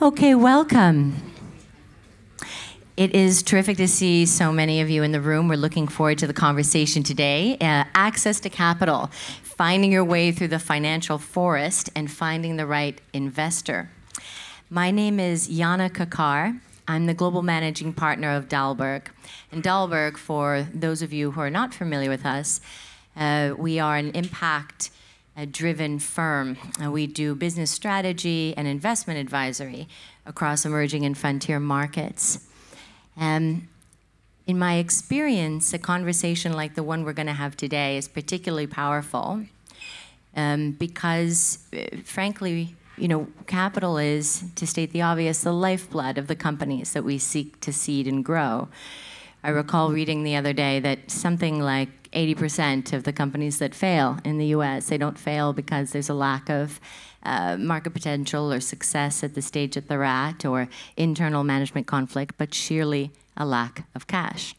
Okay, welcome. It is terrific to see so many of you in the room. We're looking forward to the conversation today. Access to capital, finding your way through the financial forest and finding the right investor. My name is Jana Kakar. I'm the global managing partner of Dalberg. And Dalberg, for those of you who are not familiar with us, we are an impact-driven firm. We do business strategy and investment advisory across emerging and frontier markets. In my experience, a conversation like the one we're going to have today is particularly powerful because, frankly, you know, capital is, to state the obvious, the lifeblood of the companies that we seek to seed and grow. I recall reading the other day that something like 80% of the companies that fail in the US, they don't fail because there's a lack of market potential or success at the stage that they're at or internal management conflict, but sheerly a lack of cash.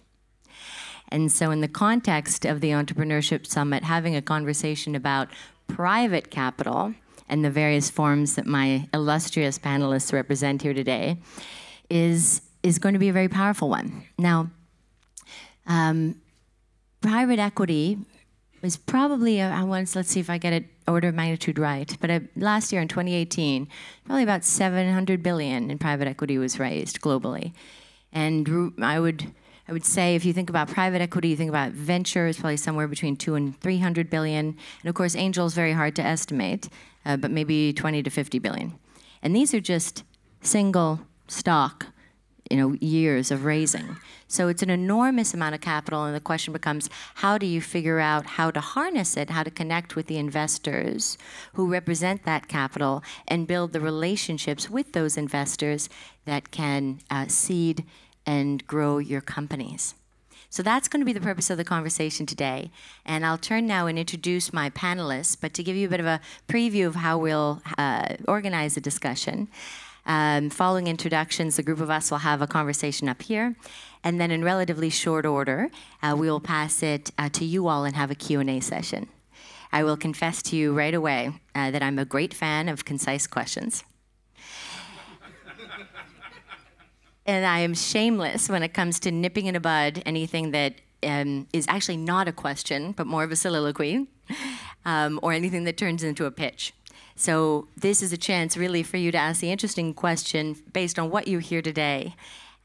And so in the context of the Entrepreneurship Summit, having a conversation about private capital and the various forms that my illustrious panelists represent here today is going to be a very powerful one. Now, private equity was probably, let's see if I get it order of magnitude right, but last year in 2018, probably about $700 billion in private equity was raised globally. And I would say if you think about private equity, you think about venture, it's probably somewhere between $200 and $300 billion. And of course, angel is very hard to estimate, but maybe $20 to $50 billion. And these are just single stock, you know, years of raising. So it's an enormous amount of capital, and the question becomes, how do you figure out how to harness it, how to connect with the investors who represent that capital and build the relationships with those investors that can seed and grow your companies? So that's going to be the purpose of the conversation today. And I'll turn now and introduce my panelists, but to give you a bit of a preview of how we'll organize the discussion. Following introductions, the group of us will have a conversation up here, and then in relatively short order, we will pass it to you all and have a Q&A session. I will confess to you right away that I'm a great fan of concise questions. And I am shameless when it comes to nipping in a bud anything that is actually not a question, but more of a soliloquy, or anything that turns into a pitch. So this is a chance really for you to ask the interesting question based on what you hear today.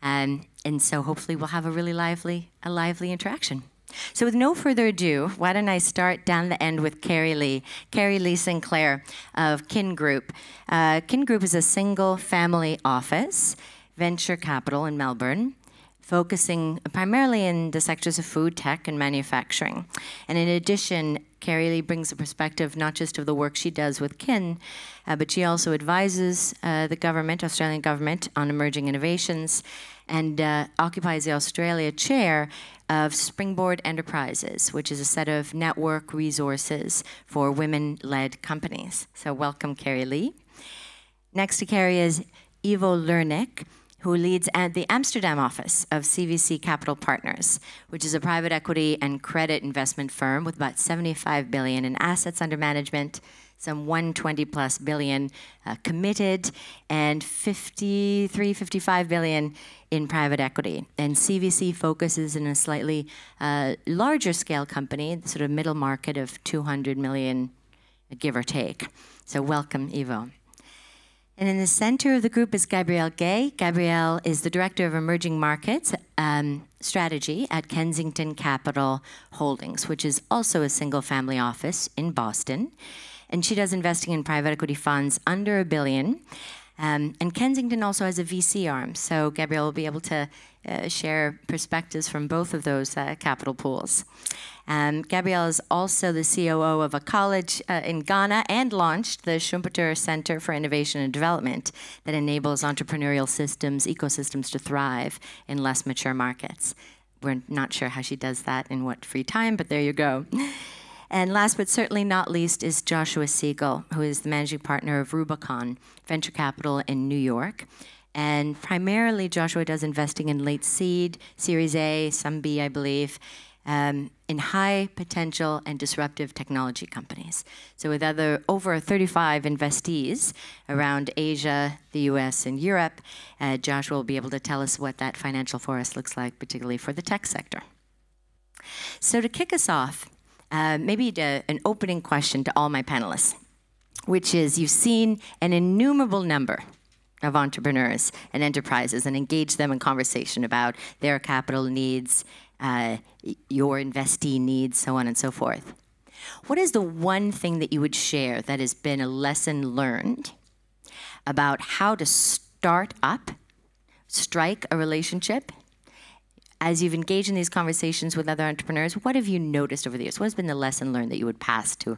And so hopefully we'll have a really lively interaction. So with no further ado, why don't I start down the end with Carrie Lee Sinclair of Kin Group. Kin Group is a single family office, venture capital in Melbourne, focusing primarily in the sectors of food, tech, and manufacturing. And in addition, Carrie Lee brings a perspective not just of the work she does with Kin, but she also advises the government, Australian government, on emerging innovations and occupies the Australia chair of Springboard Enterprises, which is a set of network resources for women-led companies. So welcome, Carrie Lee. Next to Carrie is Ivo Lernick, who leads at the Amsterdam office of CVC Capital Partners, which is a private equity and credit investment firm with about $75 billion in assets under management, some $120+ billion committed, and $55 billion in private equity. And CVC focuses in a slightly larger scale company, sort of middle market of $200 million, give or take. So welcome, Ivo. And in the center of the group is Gabrielle Gay. Gabrielle is the Director of Emerging Markets Strategy at Kensington Capital Holdings, which is also a single family office in Boston. And she does investing in private equity funds under $1 billion. And Kensington also has a VC arm, so Gabrielle will be able to share perspectives from both of those capital pools. Gabrielle is also the COO of a college in Ghana and launched the Schumpeter Center for Innovation and Development that enables entrepreneurial systems, ecosystems to thrive in less mature markets. We're not sure how she does that in what free time, but there you go. And last but certainly not least is Joshua Siegel, who is the managing partner of Rubicon Venture Capital in New York. And primarily Joshua does investing in late seed, Series A, some B, I believe, in high potential and disruptive technology companies. So with over 35 investees around Asia, the US, and Europe, Joshua will be able to tell us what that financial forest looks like, particularly for the tech sector. So to kick us off, maybe an opening question to all my panelists, which is you've seen an innumerable number of entrepreneurs and enterprises and engaged them in conversation about their capital needs, your investee needs, so on and so forth. What is the one thing that you would share that has been a lesson learned about how to start up, strike a relationship? As you've engaged in these conversations with other entrepreneurs, what have you noticed over the years? What has been the lesson learned that you would pass to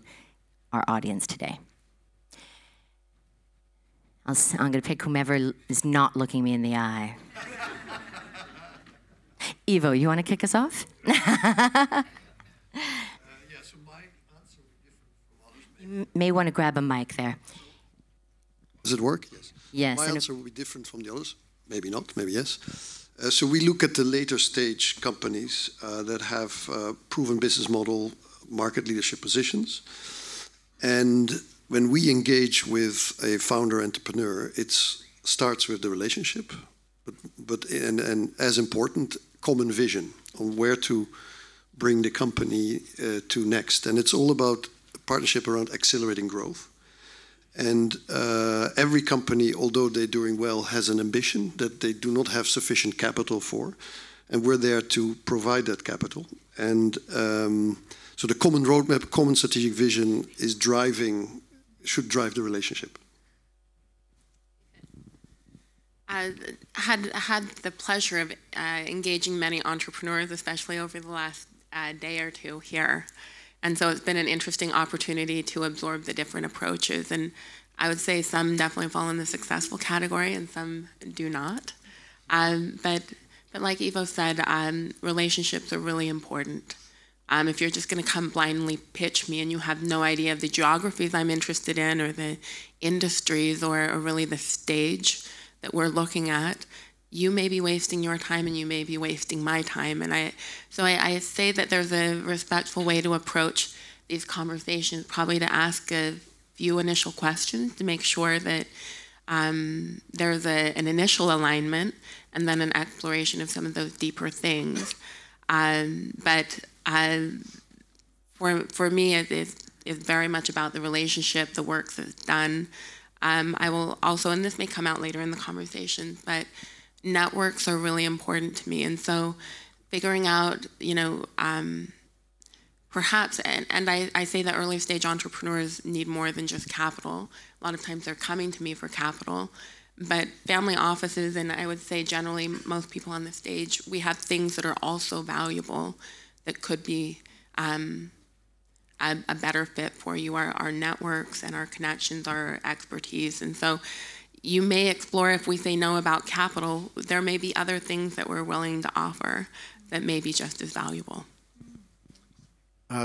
our audience today? I'm going to pick whomever is not looking me in the eye. Ivo, you want to kick us off? Yeah, so my answer would be different from others. You may want to grab a mic there. Does it work? Yes. Yes. My answer will be different from the others. Maybe not, maybe yes. So we look at the later stage companies that have proven business model, market leadership positions. And when we engage with a founder entrepreneur, it starts with the relationship, but as important, common vision on where to bring the company to next. And it's all about partnership around accelerating growth. And every company, although they're doing well, has an ambition that they do not have sufficient capital for, and we're there to provide that capital. And so the common roadmap, common strategic vision is driving. Should drive the relationship. I had the pleasure of engaging many entrepreneurs, especially over the last day or two here. And so it's been an interesting opportunity to absorb the different approaches. And I would say some definitely fall in the successful category and some do not. But like Ivo said, relationships are really important. If you're just going to come blindly pitch me and you have no idea of the geographies I'm interested in or the industries or really the stage that we're looking at, you may be wasting your time and you may be wasting my time. And I say that there's a respectful way to approach these conversations, probably to ask a few initial questions to make sure that there's an initial alignment and then an exploration of some of those deeper things. For me, it's very much about the relationship, the work that's done. I will also, and this may come out later in the conversation, but networks are really important to me. And so figuring out, you know, perhaps, and I say that early stage entrepreneurs need more than just capital. A lot of times they're coming to me for capital. But family offices, and I would say generally most people on the stage, we have things that are also valuable that could be a better fit for you, our networks and our connections, our expertise. And so you may explore, if we say no about capital, there may be other things that we're willing to offer that may be just as valuable.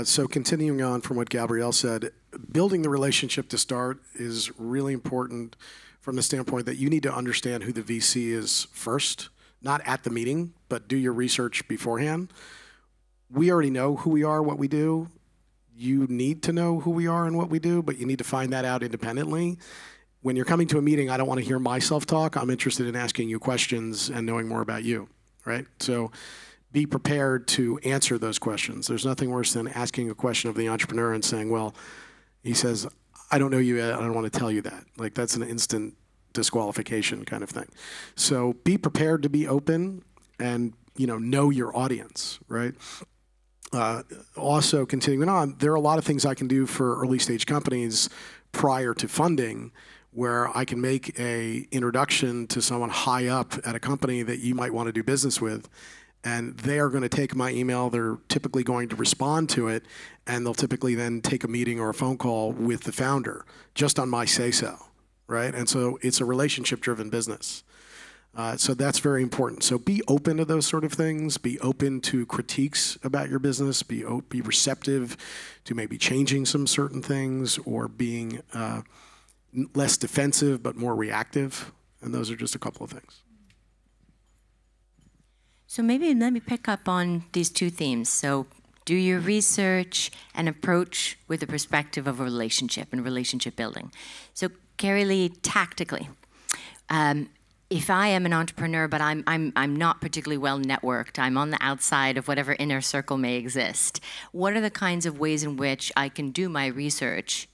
So continuing on from what Gabrielle said, building the relationship to start is really important from the standpoint that you need to understand who the VC is first, not at the meeting, but do your research beforehand. We already know who we are, what we do. You need to know who we are and what we do, but you need to find that out independently. When you're coming to a meeting, I don't want to hear myself talk. I'm interested in asking you questions and knowing more about you, right? So be prepared to answer those questions. There's nothing worse than asking a question of the entrepreneur and saying, well, he says, I don't know you yet, I don't want to tell you that. Like, that's an instant disqualification kind of thing. So be prepared to be open and, you know your audience, right? Also, continuing on, there are a lot of things I can do for early stage companies prior to funding where I can make an introduction to someone high up at a company that you might want to do business with, and they are going to take my email, they're typically going to respond to it, and they'll typically then take a meeting or a phone call with the founder just on my say-so, right? And so it's a relationship-driven business. So that's very important. So be open to those sort of things. Be open to critiques about your business. Be receptive to maybe changing some certain things or being less defensive but more reactive. And those are just a couple of things. So maybe let me pick up on these two themes. So do your research and approach with the perspective of a relationship and relationship building. So Carrie Lee, tactically, if I am an entrepreneur, but I'm not particularly well networked, I'm on the outside of whatever inner circle may exist, what are the kinds of ways in which I can do my research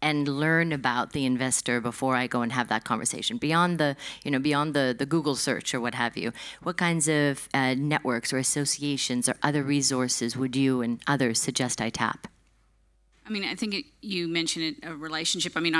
and learn about the investor before I go and have that conversation? Beyond the, beyond the Google search or what have you, what kinds of networks or associations or other resources would you and others suggest I tap? I mean, I think you mentioned a relationship. I mean,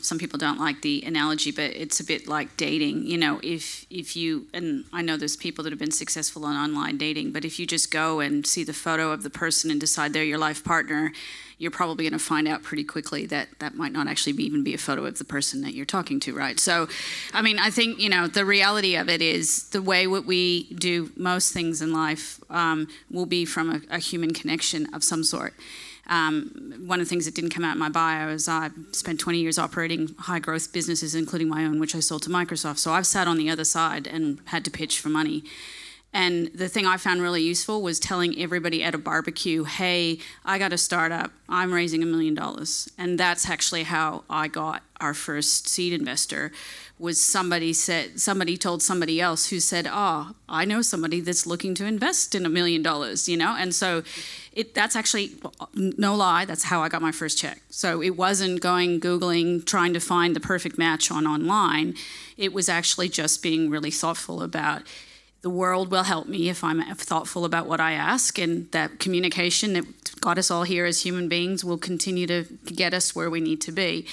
some people don't like the analogy, but it's a bit like dating. You know, if you, and I know there's people that have been successful on online dating, but if you just go and see the photo of the person and decide they're your life partner, you're probably going to find out pretty quickly that that might not actually even be a photo of the person that you're talking to, right? So, I mean, I think, the reality of it is the way what we do most things in life will be from a human connection of some sort. One of the things that didn't come out in my bio is I spent 20 years operating high-growth businesses, including my own, which I sold to Microsoft. So I've sat on the other side and had to pitch for money. And the thing I found really useful was telling everybody at a barbecue, hey, I got a startup, I'm raising $1 million. And that's actually how I got our first seed investor, was somebody told somebody else who said, oh, I know somebody that's looking to invest in $1 million, And so that's actually, no lie, that's how I got my first check. So it wasn't going, Googling, trying to find the perfect match online. It was actually just being really thoughtful about, the world will help me if I'm thoughtful about what I ask, and that communication that got us all here as human beings will continue to get us where we need to be.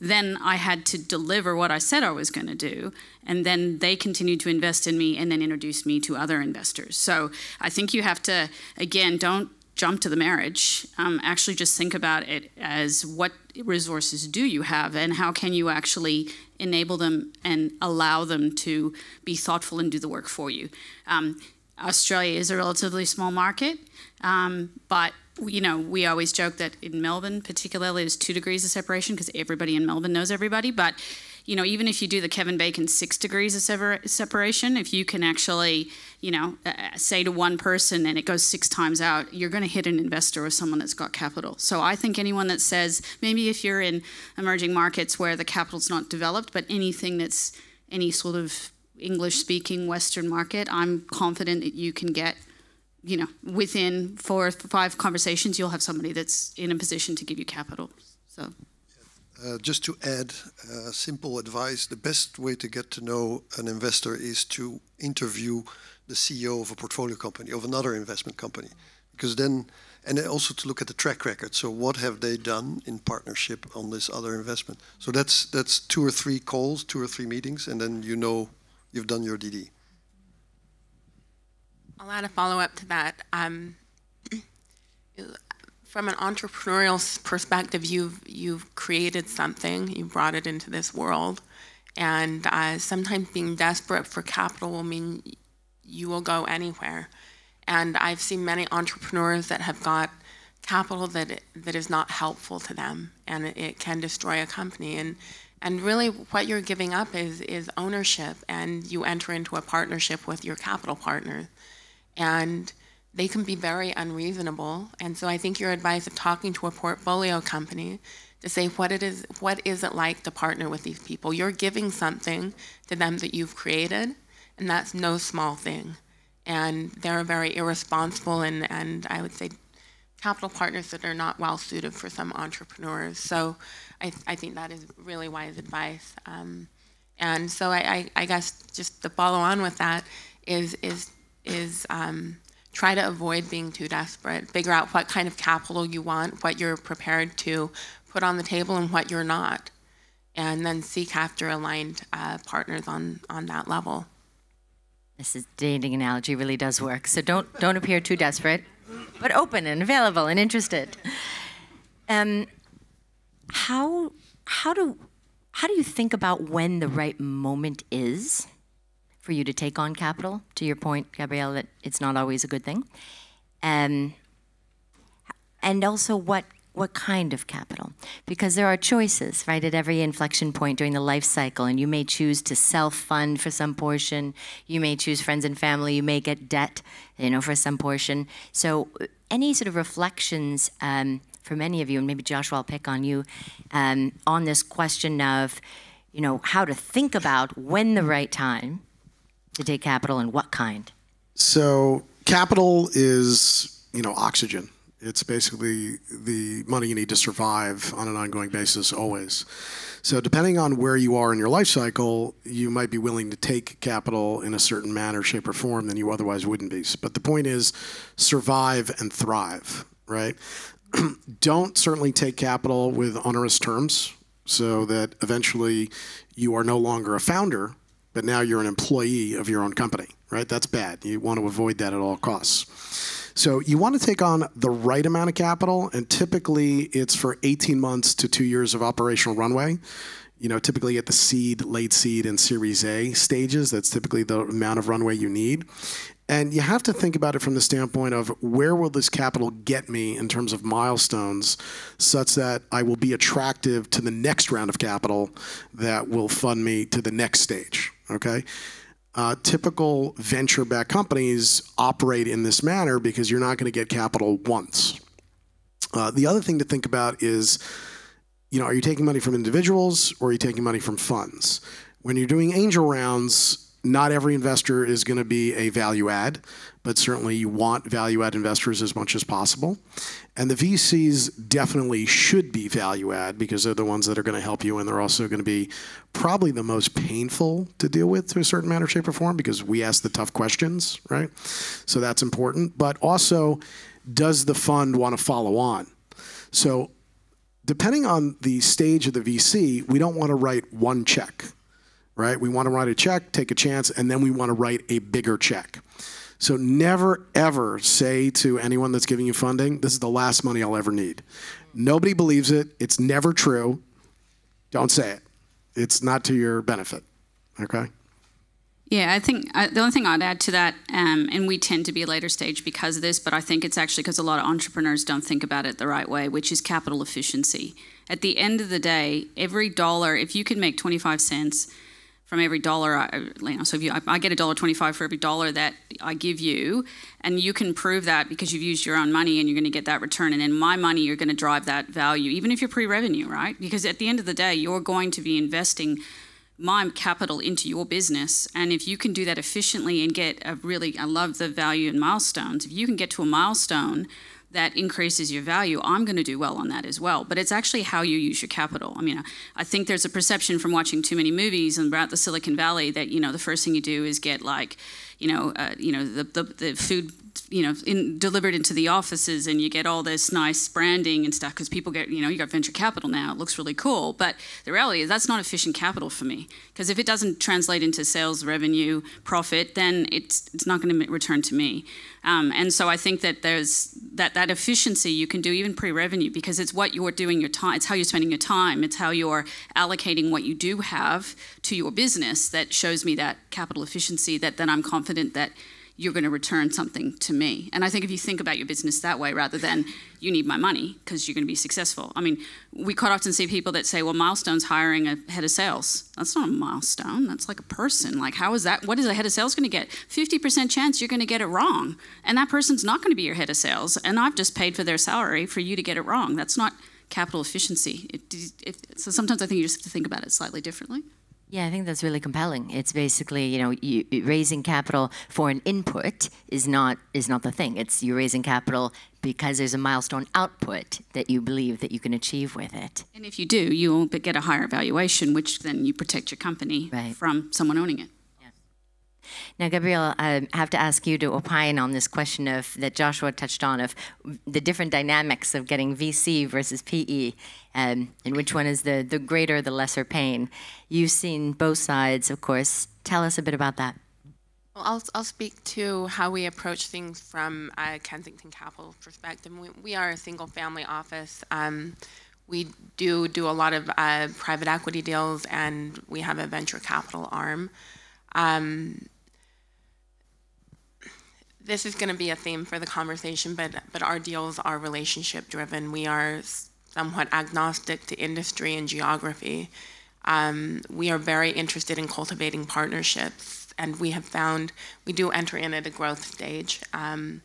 Then I had to deliver what I said I was going to do, and then they continued to invest in me and then introduce me to other investors. So I think you have to, again, don't jump to the marriage. Actually just think about it as, what resources do you have and how can you actually enable them and allow them to be thoughtful and do the work for you. Australia is a relatively small market, but we always joke that in Melbourne particularly there's 2 degrees of separation because everybody in Melbourne knows everybody. But even if you do the Kevin Bacon 6 degrees of separation, if you can actually, say to one person and it goes 6 times out, you're going to hit an investor or someone that's got capital. So I think anyone that says, maybe if you're in emerging markets where the capital's not developed, but anything that's any sort of English-speaking Western market, I'm confident that you can get, within 4 or 5 conversations, you'll have somebody that's in a position to give you capital. So. Just to add, simple advice, the best way to get to know an investor is to interview the CEO of a portfolio company, of another investment company, because then, and also to look at the track record. So what have they done in partnership on this other investment? So that's 2 or 3 calls, 2 or 3 meetings, and then you've done your DD. I'll add a follow-up to that. From an entrepreneurial perspective, you've created something, you've brought it into this world, and sometimes being desperate for capital will mean you will go anywhere. And I've seen many entrepreneurs that have got capital that is not helpful to them, and it can destroy a company. And really what you're giving up is ownership, and you enter into a partnership with your capital partner. And they can be very unreasonable. And so I think your advice of talking to a portfolio company to say what is it like to partner with these people? You're giving something to them that you've created, and that's no small thing. And they're very irresponsible and I would say capital partners that are not well suited for some entrepreneurs. So I think that is really wise advice. And so I guess just to follow on with that is try to avoid being too desperate. Figure out what kind of capital you want, what you're prepared to put on the table and what you're not. And then seek after aligned partners on that level. This dating analogy really does work. So don't appear too desperate, but open and available and interested. How do you think about when the right moment is for you to take on capital? To your point, Gabrielle, that it's not always a good thing. And also what what kind of capital? Because there are choices, right, at every inflection point during the life cycle, and you may choose to self-fund for some portion, you may choose friends and family, you may get debt, you know, for some portion. So any sort of reflections from any of you, and maybe Joshua, I'll pick on you, on this question of, you know, how to think about when the right time to take capital and what kind? So capital is, you know, oxygen. It's basically the money you need to survive on an ongoing basis always. So depending on where you are in your life cycle, you might be willing to take capital in a certain manner, shape, or form than you otherwise wouldn't be. But the point is survive and thrive, right? Don't certainly take capital with onerous terms so that eventually you are no longer a founder, but now you're an employee of your own company, right? That's bad. You want to avoid that at all costs. So you want to take on the right amount of capital, and typically it's for 18 months to 2 years of operational runway. You know, typically at the seed, late seed, and Series A stages, that's typically the amount of runway you need. And you have to think about it from the standpoint of where will this capital get me in terms of milestones such that I will be attractive to the next round of capital that will fund me to the next stage, okay? Typical venture-backed companies operate in this manner because you're not going to get capital once. The other thing to think about is, you know, are you taking money from individuals or are you taking money from funds? When you're doing angel rounds, not every investor is going to be a value add, but certainly you want value add investors as much as possible. And the VCs definitely should be value add because they're the ones that are going to help you, and they're also going to be probably the most painful to deal with to a certain manner, shape, or form because we ask the tough questions, right? So that's important. But also, does the fund want to follow on? So depending on the stage of the VC, we don't want to write one check, right? We want to write a check, take a chance, and then we want to write a bigger check. So never, ever say to anyone that's giving you funding, this is the last money I'll ever need. Nobody believes it. It's never true. Don't say it. It's not to your benefit, okay? Yeah, I think the only thing I'd add to that, and we tend to be a later stage because of this, but I think it's actually because a lot of entrepreneurs don't think about it the right way, which is capital efficiency. At the end of the day, every dollar, if you can make 25 cents, from every dollar, I get $1.25 for every dollar that I give you, and you can prove that because you've used your own money and you're going to get that return. And in my money, you're going to drive that value, even if you're pre-revenue, right? Because at the end of the day, you're going to be investing my capital into your business. And if you can do that efficiently and get a really, I love the value in milestones. If you can get to a milestone that increases your value, I'm going to do well on that as well. But it's actually how you use your capital. I mean, I think there's a perception from watching too many movies and about the Silicon Valley that, you know, the first thing you do is get like, the food, delivered into the offices, and you get all this nice branding and stuff because people get, you got venture capital now. It looks really cool. But the reality is that's not efficient capital for me, because if it doesn't translate into sales, revenue, profit, then it's not going to return to me. And so I think that there's that efficiency you can do even pre-revenue, because it's what you're doing your time, it's how you're spending your time, it's how you're allocating what you do have to your business that shows me that capital efficiency that then I'm confident that you're going to return something to me. And I think if you think about your business that way, rather than you need my money because you're going to be successful. I mean, we quite often see people that say, well, milestone's hiring a head of sales. That's not a milestone. That's like a person. Like, how is that? What is a head of sales going to get? 50% chance you're going to get it wrong. And that person's not going to be your head of sales. And I've just paid for their salary for you to get it wrong. That's not capital efficiency. So sometimes I think you just have to think about it slightly differently. Yeah, I think that's really compelling. It's basically, raising capital for an input is not the thing. It's you're raising capital because there's a milestone output that you believe that you can achieve with it. And if you do, you will get a higher valuation, which then you protect your company from someone owning it. Now, Gabrielle, I have to ask you to opine on this question that Joshua touched on, of the different dynamics of getting VC versus PE, and which one is the greater, the lesser pain. You've seen both sides, of course. Tell us a bit about that. Well, I'll speak to how we approach things from a Kensington Capital perspective. We are a single-family office. We do a lot of private equity deals, and we have a venture capital arm. This is going to be a theme for the conversation, but our deals are relationship driven. We are somewhat agnostic to industry and geography. We are very interested in cultivating partnerships, and we have found we do enter in at a growth stage, and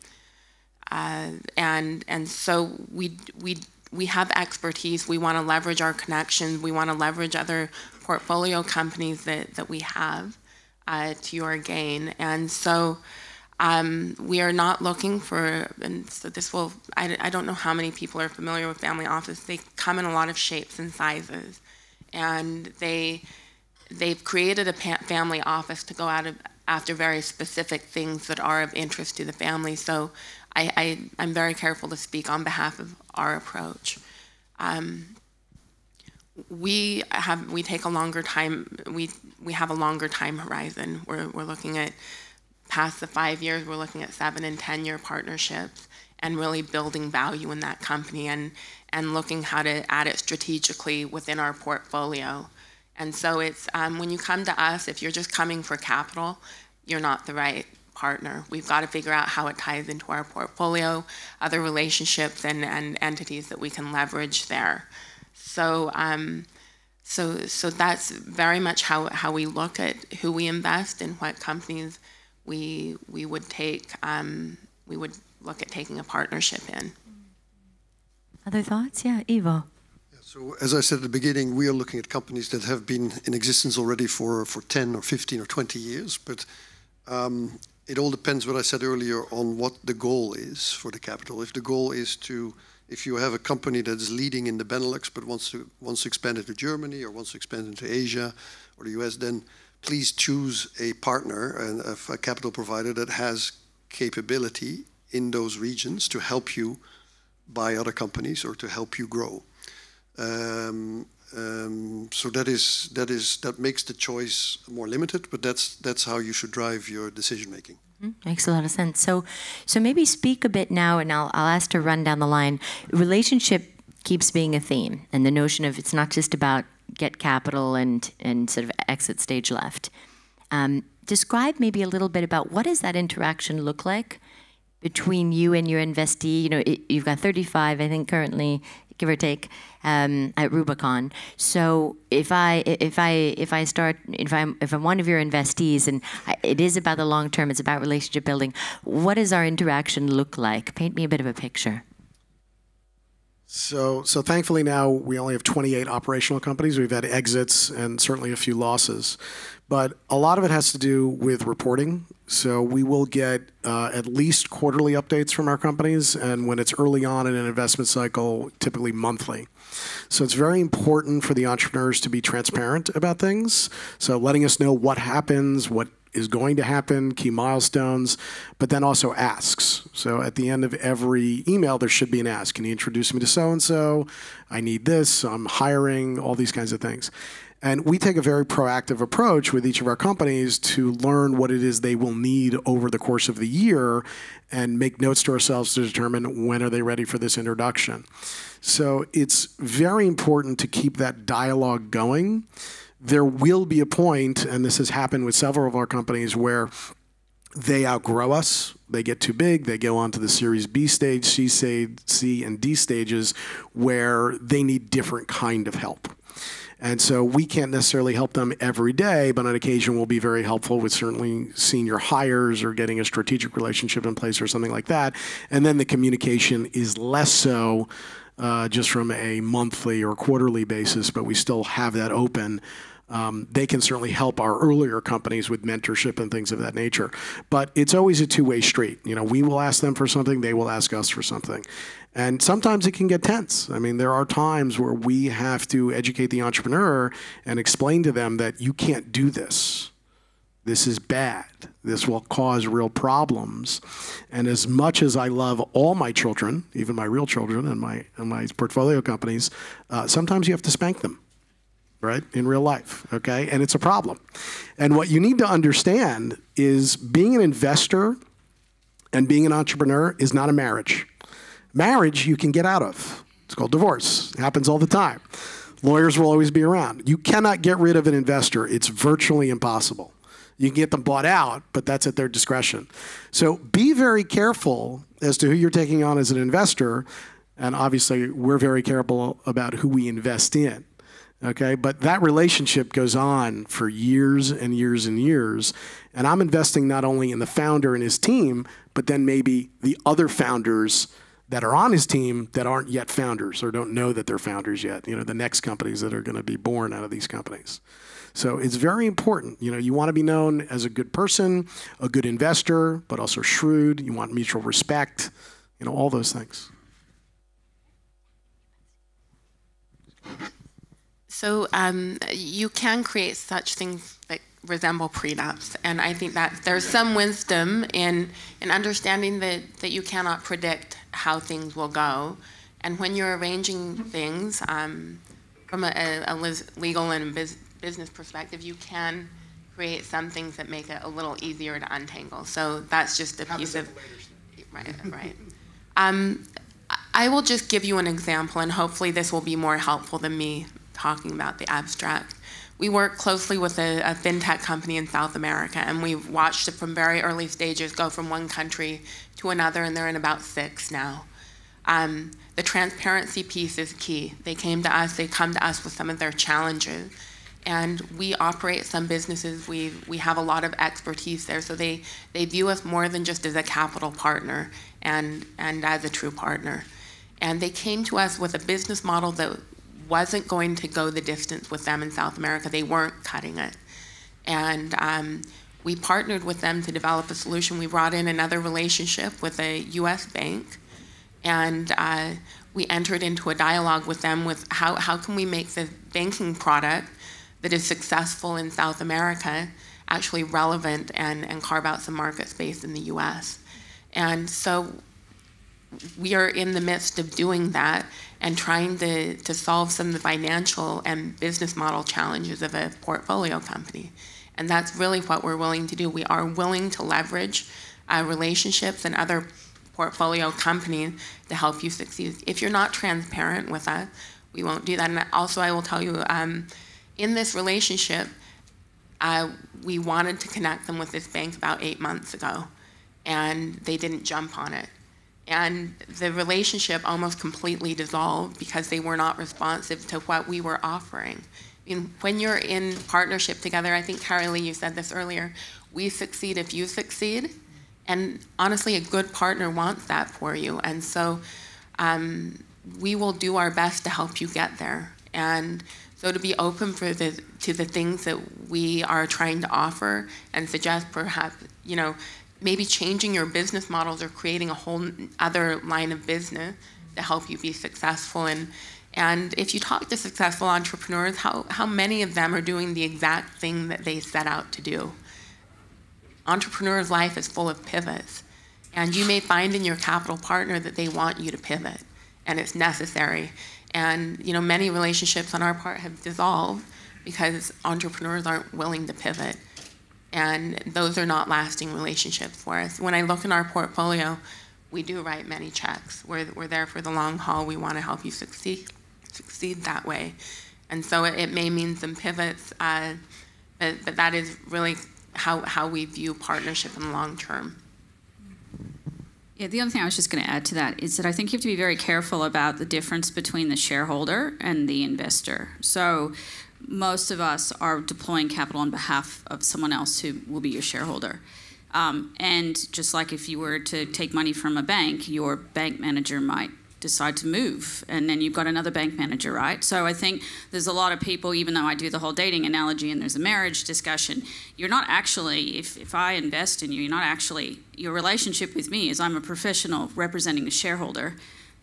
so we have expertise. We want to leverage our connections. We want to leverage other portfolio companies that we have to your gain, and so. We are not looking for, and so this will, I don't know how many people are familiar with family office. They come in a lot of shapes and sizes, and they've created a family office to go out after very specific things that are of interest to the family. So I'm very careful to speak on behalf of our approach. We take a longer time, we have a longer time horizon. We're looking at past the 5 years, we're looking at 7- and 10-year partnerships and really building value in that company and looking how to add it strategically within our portfolio. And so it's when you come to us, if you're just coming for capital, you're not the right partner. We've got to figure out how it ties into our portfolio, other relationships and entities that we can leverage there. So so that's very much how we look at who we invest in, what companies we would take, we would look at taking a partnership in. Other thoughts? Yeah, Ivo. Yeah, so as I said at the beginning, we are looking at companies that have been in existence already for 10 or 15 or 20 years, but it all depends what I said earlier on what the goal is for the capital. If the goal is to, if you have a company that's leading in the Benelux but wants to expand into Germany or wants to expand into Asia or the US, then please choose a partner and a capital provider that has capability in those regions to help you buy other companies or to help you grow. So that makes the choice more limited, but that's how you should drive your decision making. Makes a lot of sense. So maybe speak a bit now, and I'll ask to run down the line. Relationship keeps being a theme, and the notion of it's not just about get capital and sort of exit stage left. Describe maybe a little bit about what does that interaction look like between you and your investee? You know, you've got 35, I think, currently, give or take, at Rubicon. So if I'm one of your investees, and it is about the long term, it's about relationship building. What does our interaction look like? Paint me a bit of a picture. So thankfully now we only have 28 operational companies. We've had exits and certainly a few losses. But a lot of it has to do with reporting. So we will get at least quarterly updates from our companies, and when it's early on in an investment cycle, typically monthly. So it's very important for the entrepreneurs to be transparent about things. So letting us know what happens, what is going to happen, key milestones, but then also asks. So at the end of every email, there should be an ask. Can you introduce me to so-and-so? I need this, I'm hiring, all these kinds of things. And we take a very proactive approach with each of our companies to learn what it is they will need over the course of the year and make notes to ourselves to determine when are they ready for this introduction. So it's very important to keep that dialogue going. There will be a point, and this has happened with several of our companies, where they outgrow us, they get too big, they go on to the Series B stage, C stage, C and D stages, where they need different kind of help. And so we can't necessarily help them every day, but on occasion we'll be very helpful with certainly senior hires or getting a strategic relationship in place or something like that. And then the communication is less so just from a monthly or quarterly basis, but we still have that open. They can certainly help our earlier companies with mentorship and things of that nature. But it's always a two-way street. You know, we will ask them for something, they will ask us for something. And sometimes it can get tense. I mean, there are times where we have to educate the entrepreneur and explain to them that you can't do this. This is bad. This will cause real problems. And as much as I love all my children, even my real children and my portfolio companies, sometimes you have to spank them, right, in real life, okay? And it's a problem. And what you need to understand is being an investor and being an entrepreneur is not a marriage. Marriage you can get out of. It's called divorce. It happens all the time. Lawyers will always be around. You cannot get rid of an investor. It's virtually impossible. You can get them bought out, but that's at their discretion. So be very careful as to who you're taking on as an investor, And obviously, we're very careful about who we invest in. Okay, but that relationship goes on for years and years and years. And I'm investing not only in the founder and his team, but then maybe the other founders that are on his team that aren't yet founders or don't know that they're founders yet, you know, the next companies that are going to be born out of these companies. So it's very important. You know, you want to be known as a good person, a good investor, but also shrewd. You want mutual respect, you know, all those things. So you can create such things that resemble prenups, and I think that there's some wisdom in understanding that you cannot predict how things will go, and when you're arranging things from a legal and business perspective, you can create some things that make it a little easier to untangle. So that's just a piece of right. I will just give you an example, and hopefully this will be more helpful than me talking about the abstract. We work closely with a fintech company in South America, and we've watched it from very early stages go from one country to another, and they're in about 6 now. The transparency piece is key. They come to us with some of their challenges, and we operate some businesses. We have a lot of expertise there, so they view us more than just as a capital partner and as a true partner. And they came to us with a business model that wasn't going to go the distance with them in South America. They weren't cutting it. And we partnered with them to develop a solution. We brought in another relationship with a US bank, and we entered into a dialogue with them with how can we make the banking product that is successful in South America actually relevant and carve out some market space in the US. And so we are in the midst of doing that and trying to solve some of the financial and business model challenges of a portfolio company. And that's really what we're willing to do. We are willing to leverage relationships and other portfolio companies to help you succeed. If you're not transparent with us, we won't do that. And also, I will tell you, in this relationship, we wanted to connect them with this bank about 8 months ago, and they didn't jump on it. And the relationship almost completely dissolved because they were not responsive to what we were offering. I mean, when you're in partnership together, I think, Carrie Lee, you said this earlier, we succeed if you succeed. And honestly, a good partner wants that for you. And so we will do our best to help you get there. And so to be open to the things that we are trying to offer and suggest, perhaps, you know, maybe changing your business models or creating a whole other line of business to help you be successful. And if you talk to successful entrepreneurs, how many of them are doing the exact thing that they set out to do? Entrepreneurs' life is full of pivots. And you may find in your capital partner that they want you to pivot, and it's necessary. And you know, many relationships on our part have dissolved because entrepreneurs aren't willing to pivot. And those are not lasting relationships for us. When I look in our portfolio, we do write many checks. We're there for the long haul. We want to help you succeed that way. And so it may mean some pivots, but that is really how we view partnership in the long term. Yeah, the only thing I was just going to add to that is that I think you have to be very careful about the difference between the shareholder and the investor. So most of us are deploying capital on behalf of someone else who will be your shareholder. And just like if you were to take money from a bank, your bank manager might decide to move, and then you've got another bank manager, right? So I think there's a lot of people, even though I do the whole dating analogy and there's a marriage discussion, you're not actually, if I invest in you, you're not actually, your relationship with me is I'm a professional representing a shareholder.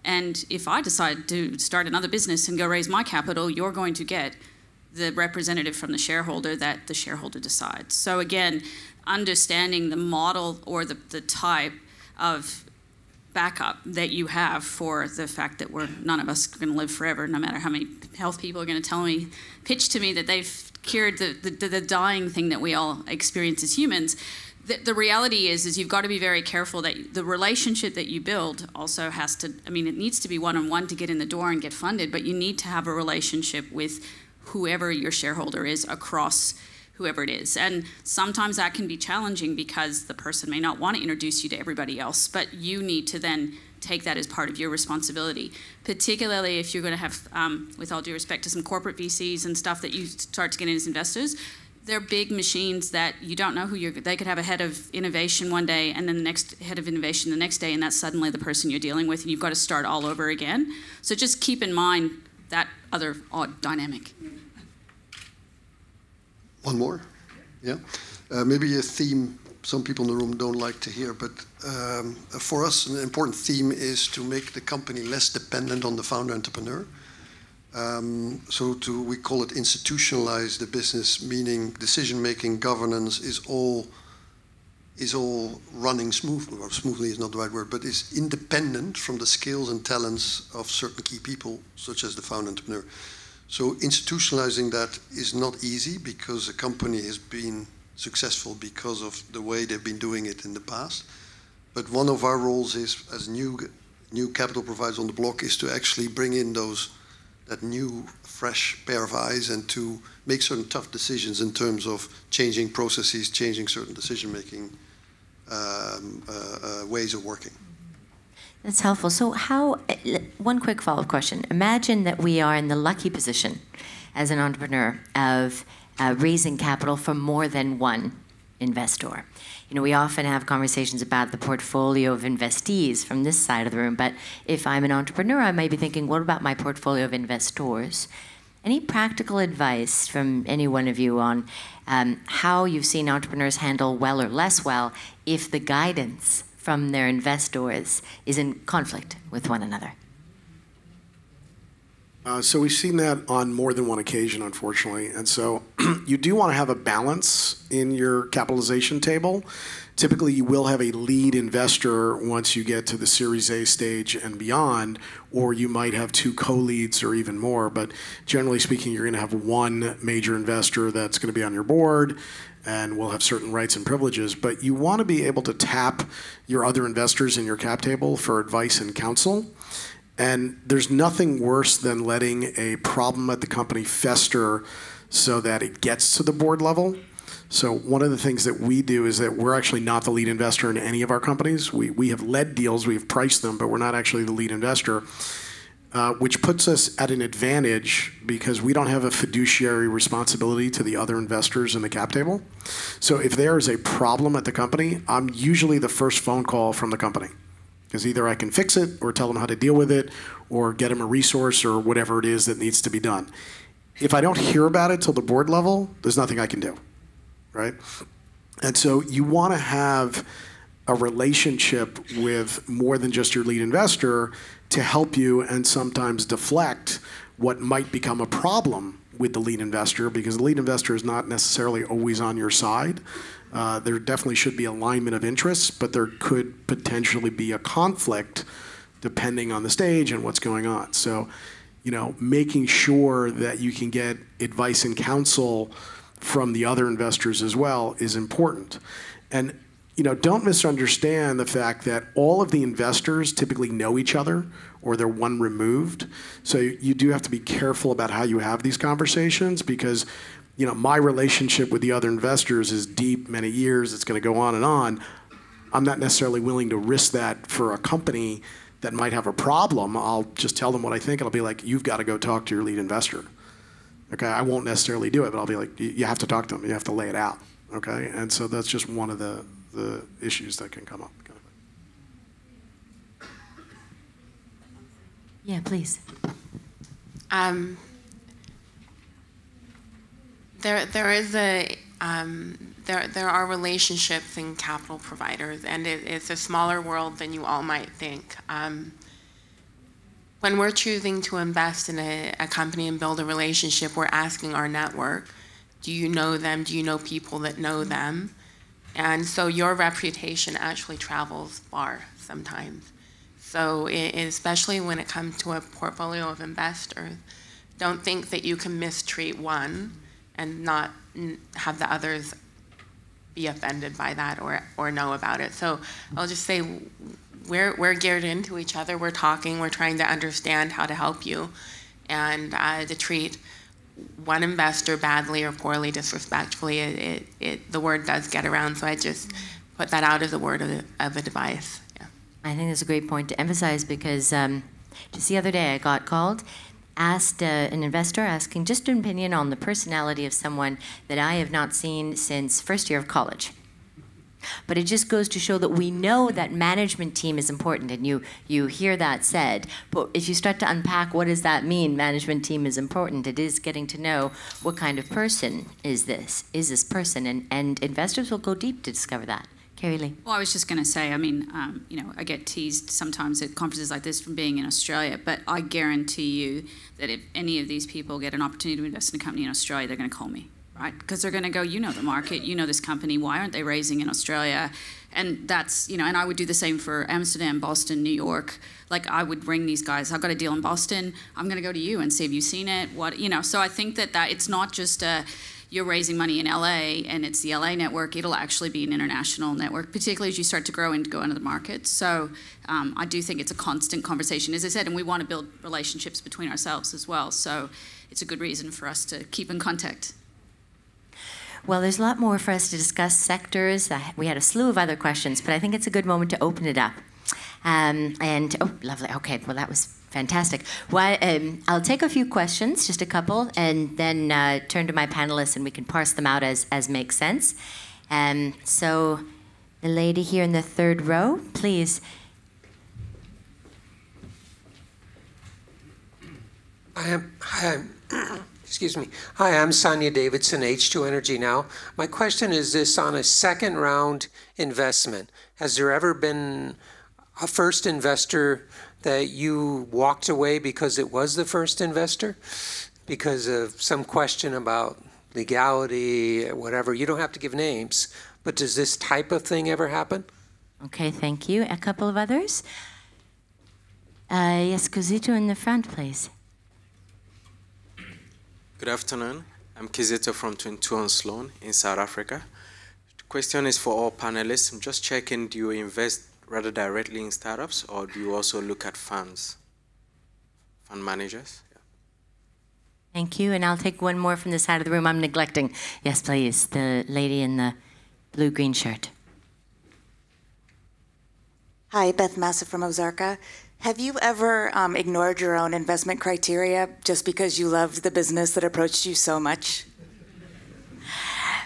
And if I decide to start another business and go raise my capital, you're going to get the representative from the shareholder that the shareholder decides. So again, understanding the model or the type of backup that you have for the fact that none of us are going to live forever, no matter how many health people are going to pitch to me that they've cured the dying thing that we all experience as humans. The reality is you've got to be very careful that the relationship that you build also has to, I mean, it needs to be one-on-one to get in the door and get funded, but you need to have a relationship with whoever your shareholder is across whoever it is. And sometimes that can be challenging because the person may not want to introduce you to everybody else, but you need to then take that as part of your responsibility, particularly if you're going to have, with all due respect to some corporate VCs and stuff that you start to get in as investors, they're big machines that you don't know who you're, they could have a head of innovation one day and then the next head of innovation the next day, and that's suddenly the person you're dealing with, and you've got to start all over again. So just keep in mind that other odd dynamic. One more? Yeah. Maybe a theme some people in the room don't like to hear, but for us an important theme is to make the company less dependent on the founder entrepreneur. We call it institutionalize the business, meaning decision-making, governance is all running smoothly. Well, smoothly is not the right word, but is independent from the skills and talents of certain key people, such as the founder entrepreneur. So institutionalizing that is not easy because a company has been successful because of the way they've been doing it in the past. But one of our roles is, as new capital providers on the block, is to actually bring in that new, fresh pair of eyes and to make certain tough decisions in terms of changing processes, changing certain decision-making ways of working. That's helpful. So how, one quick follow-up question. Imagine that we are in the lucky position as an entrepreneur of raising capital from more than one investor. You know, we often have conversations about the portfolio of investees from this side of the room, but if I'm an entrepreneur, I might be thinking, what about my portfolio of investors? Any practical advice from any one of you on how you've seen entrepreneurs handle well or less well if the guidance from their investors is in conflict with one another? So we've seen that on more than one occasion, unfortunately. And so you do want to have a balance in your capitalization table. Typically, you will have a lead investor once you get to the Series A stage and beyond, or you might have two co-leads or even more. But generally speaking, you're going to have one major investor that's going to be on your board and will have certain rights and privileges. But you want to be able to tap your other investors in your cap table for advice and counsel. And there's nothing worse than letting a problem at the company fester so that it gets to the board level. So one of the things that we do is that we're actually not the lead investor in any of our companies. We have led deals, we have priced them, but we're not actually the lead investor, which puts us at an advantage because we don't have a fiduciary responsibility to the other investors in the cap table. So if there is a problem at the company, I'm usually the first phone call from the company, because either I can fix it or tell them how to deal with it or get them a resource or whatever it is that needs to be done. If I don't hear about it till the board level, there's nothing I can do, right? And so you want to have a relationship with more than just your lead investor to help you and sometimes deflect what might become a problem with the lead investor, because the lead investor is not necessarily always on your side. There definitely should be alignment of interests, but there could potentially be a conflict depending on the stage and what's going on. So, you know, making sure that you can get advice and counsel from the other investors as well is important. And, you know, don't misunderstand the fact that all of the investors typically know each other or they're one removed. So you do have to be careful about how you have these conversations, because you know, my relationship with the other investors is deep, many years, it's going to go on and on. I'm not necessarily willing to risk that for a company that might have a problem. I'll just tell them what I think, and I'll be like, you've got to go talk to your lead investor. Okay, I won't necessarily do it, but I'll be like, you have to talk to them, you have to lay it out. Okay, and so that's just one of the issues that can come up. Kind of. Yeah, please. There are relationships in capital providers, and it's a smaller world than you all might think. When we're choosing to invest in a company and build a relationship, we're asking our network, do you know them? Do you know people that know them? And so your reputation actually travels far sometimes. So especially when it comes to a portfolio of investors, don't think that you can mistreat one and not have the others be offended by that or know about it. So I'll just say we're geared into each other. We're talking. We're trying to understand how to help you. And to treat one investor badly or poorly, disrespectfully, the word does get around. So I just put that out as a word of advice. Yeah. I think that's a great point to emphasize because just the other day I got called, asked an investor asking just an opinion on the personality of someone that I have not seen since first year of college. But it just goes to show that we know that management team is important, and you hear that said, but if you start to unpack what does that mean, management team is important, it is getting to know what kind of person is this person, and investors will go deep to discover that. Carrie Lee. Well, I was just going to say, I mean, you know, I get teased sometimes at conferences like this from being in Australia, but I guarantee you that if any of these people get an opportunity to invest in a company in Australia, they're going to call me. Right? Because they're going to go, you know the market, you know this company, why aren't they raising in Australia? And that's, you know, and I would do the same for Amsterdam, Boston, New York. Like, I would ring these guys, I've got a deal in Boston, I'm going to go to you and see if you've seen it, what, you know. So I think that it's not just you're raising money in LA and it's the LA network, it'll actually be an international network, particularly as you start to grow and go into the market. So I do think it's a constant conversation, as I said, and we want to build relationships between ourselves as well. So it's a good reason for us to keep in contact. Well, there's a lot more for us to discuss, sectors. We had a slew of other questions, but I think it's a good moment to open it up. And, oh, lovely. Okay, well, that was fantastic. Well, I'll take a few questions, just a couple, and then turn to my panelists, and we can parse them out as makes sense. So the lady here in the third row, please. I am. Excuse me. Hi, I'm Sonia Davidson, H2Energy now. My question is this: on a second round investment, has there ever been a first investor that you walked away because it was the first investor? Because of some question about legality, whatever. You don't have to give names, but does this type of thing ever happen? Okay, thank you. A couple of others. Yes, Kizito in the front, please. Good afternoon. I'm Kizito from Twin Two on Sloan in South Africa. The question is for all panelists. I'm just checking, do you invest rather directly in startups, or do you also look at funds, fund managers? Yeah. Thank you. And I'll take one more from the side of the room I'm neglecting. Yes, please. The lady in the blue-green shirt. Hi, Beth Massa from Ozarka. Have you ever ignored your own investment criteria just because you loved the business that approached you so much?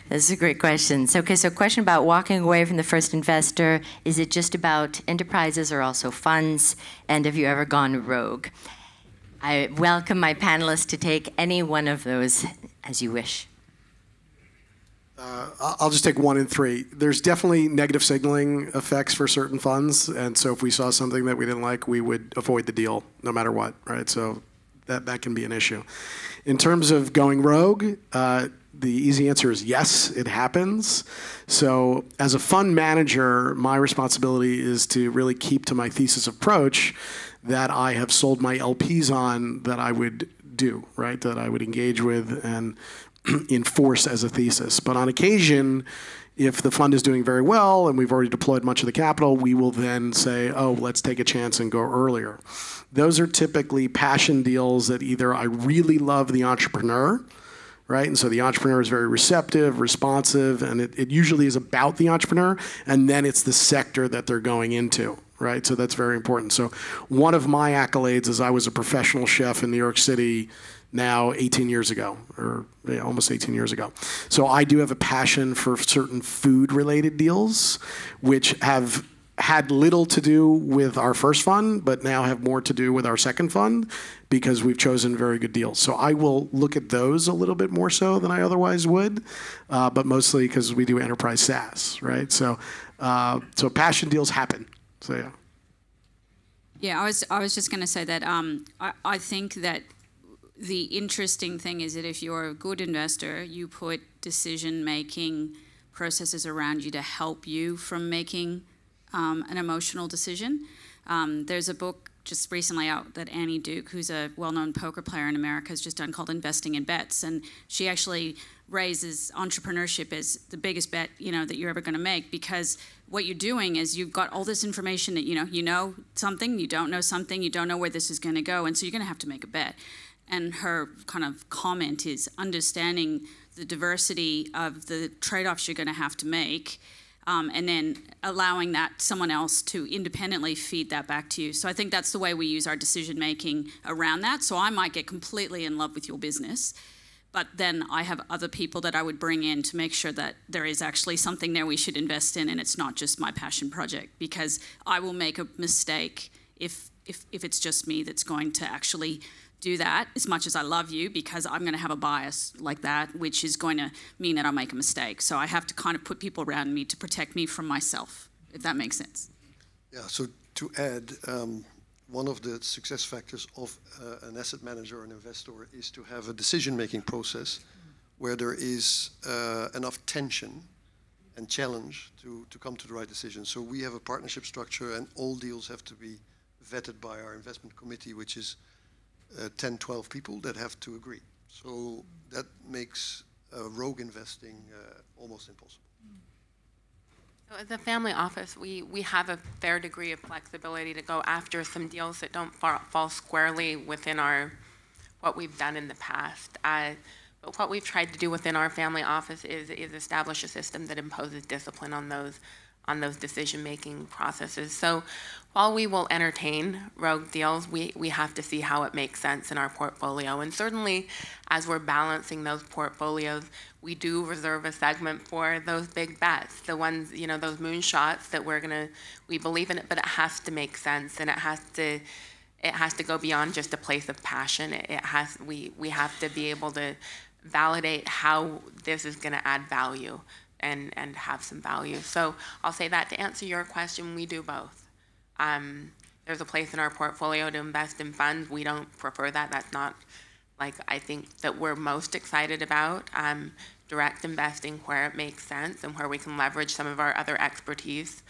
That's a great question. So, okay, so question about walking away from the first investor. Is it just about enterprises or also funds? And have you ever gone rogue? I welcome my panelists to take any one of those as you wish. I'll just take one in three. There's definitely negative signaling effects for certain funds, and so if we saw something that we didn't like, we would avoid the deal no matter what, right? So that can be an issue. In terms of going rogue, the easy answer is yes, it happens. So as a fund manager, my responsibility is to really keep to my thesis approach that I have sold my LPs on, that I would do, right? That I would engage with and enforce as a thesis. But on occasion, if the fund is doing very well and we've already deployed much of the capital, we will then say, oh, let's take a chance and go earlier. Those are typically passion deals that either I really love the entrepreneur, right? And so the entrepreneur is very receptive, responsive, and it usually is about the entrepreneur, and then it's the sector that they're going into. Right, so that's very important. So one of my accolades is I was a professional chef in New York City now 18 years ago, or yeah, almost 18 years ago. So I do have a passion for certain food-related deals, which have had little to do with our first fund, but now have more to do with our second fund because we've chosen very good deals. So I will look at those a little bit more so than I otherwise would, but mostly because we do enterprise SaaS, right? So, so passion deals happen. So, yeah. Yeah, I was just going to say that I think that the interesting thing is that if you're a good investor, you put decision-making processes around you to help you from making an emotional decision. There's a book just recently out that Annie Duke, who's a well-known poker player in America, has just done called Investing in Bets, and she actually raises entrepreneurship as the biggest bet, you know, that you're ever going to make, because what you're doing is you've got all this information that you know something, you don't know something, you don't know where this is going to go, and so you're going to have to make a bet. And her kind of comment is understanding the diversity of the trade-offs you're going to have to make and then allowing that someone else to independently feed that back to you. So I think that's the way we use our decision making around that. So I might get completely in love with your business, but then I have other people that I would bring in to make sure that there is actually something there we should invest in, and it's not just my passion project, because I will make a mistake if it's just me that's going to actually do that, as much as I love you, because I'm going to have a bias like that, which is going to mean that I'll make a mistake. So I have to kind of put people around me to protect me from myself, if that makes sense. Yeah, so to add, one of the success factors of an asset manager or an investor is to have a decision-making process where there is enough tension and challenge to come to the right decision. So we have a partnership structure, and all deals have to be vetted by our investment committee, which is 10, 12 people that have to agree. So that makes rogue investing almost impossible. So as a family office, we have a fair degree of flexibility to go after some deals that don't fall squarely within what we've done in the past. But what we've tried to do within our family office is establish a system that imposes discipline on those decision-making processes. So while we will entertain rogue deals, we have to see how it makes sense in our portfolio. And certainly, as we're balancing those portfolios, we do reserve a segment for those big bets, the ones, you know, those moonshots that we believe in it, but it has to make sense, and it has to go beyond just a place of passion. We have to be able to validate how this is gonna add value and have some value. So I'll say that to answer your question, we do both. There's a place in our portfolio to invest in funds. We don't prefer that. That's not, like, I think that we're most excited about direct investing where it makes sense and where we can leverage some of our other expertise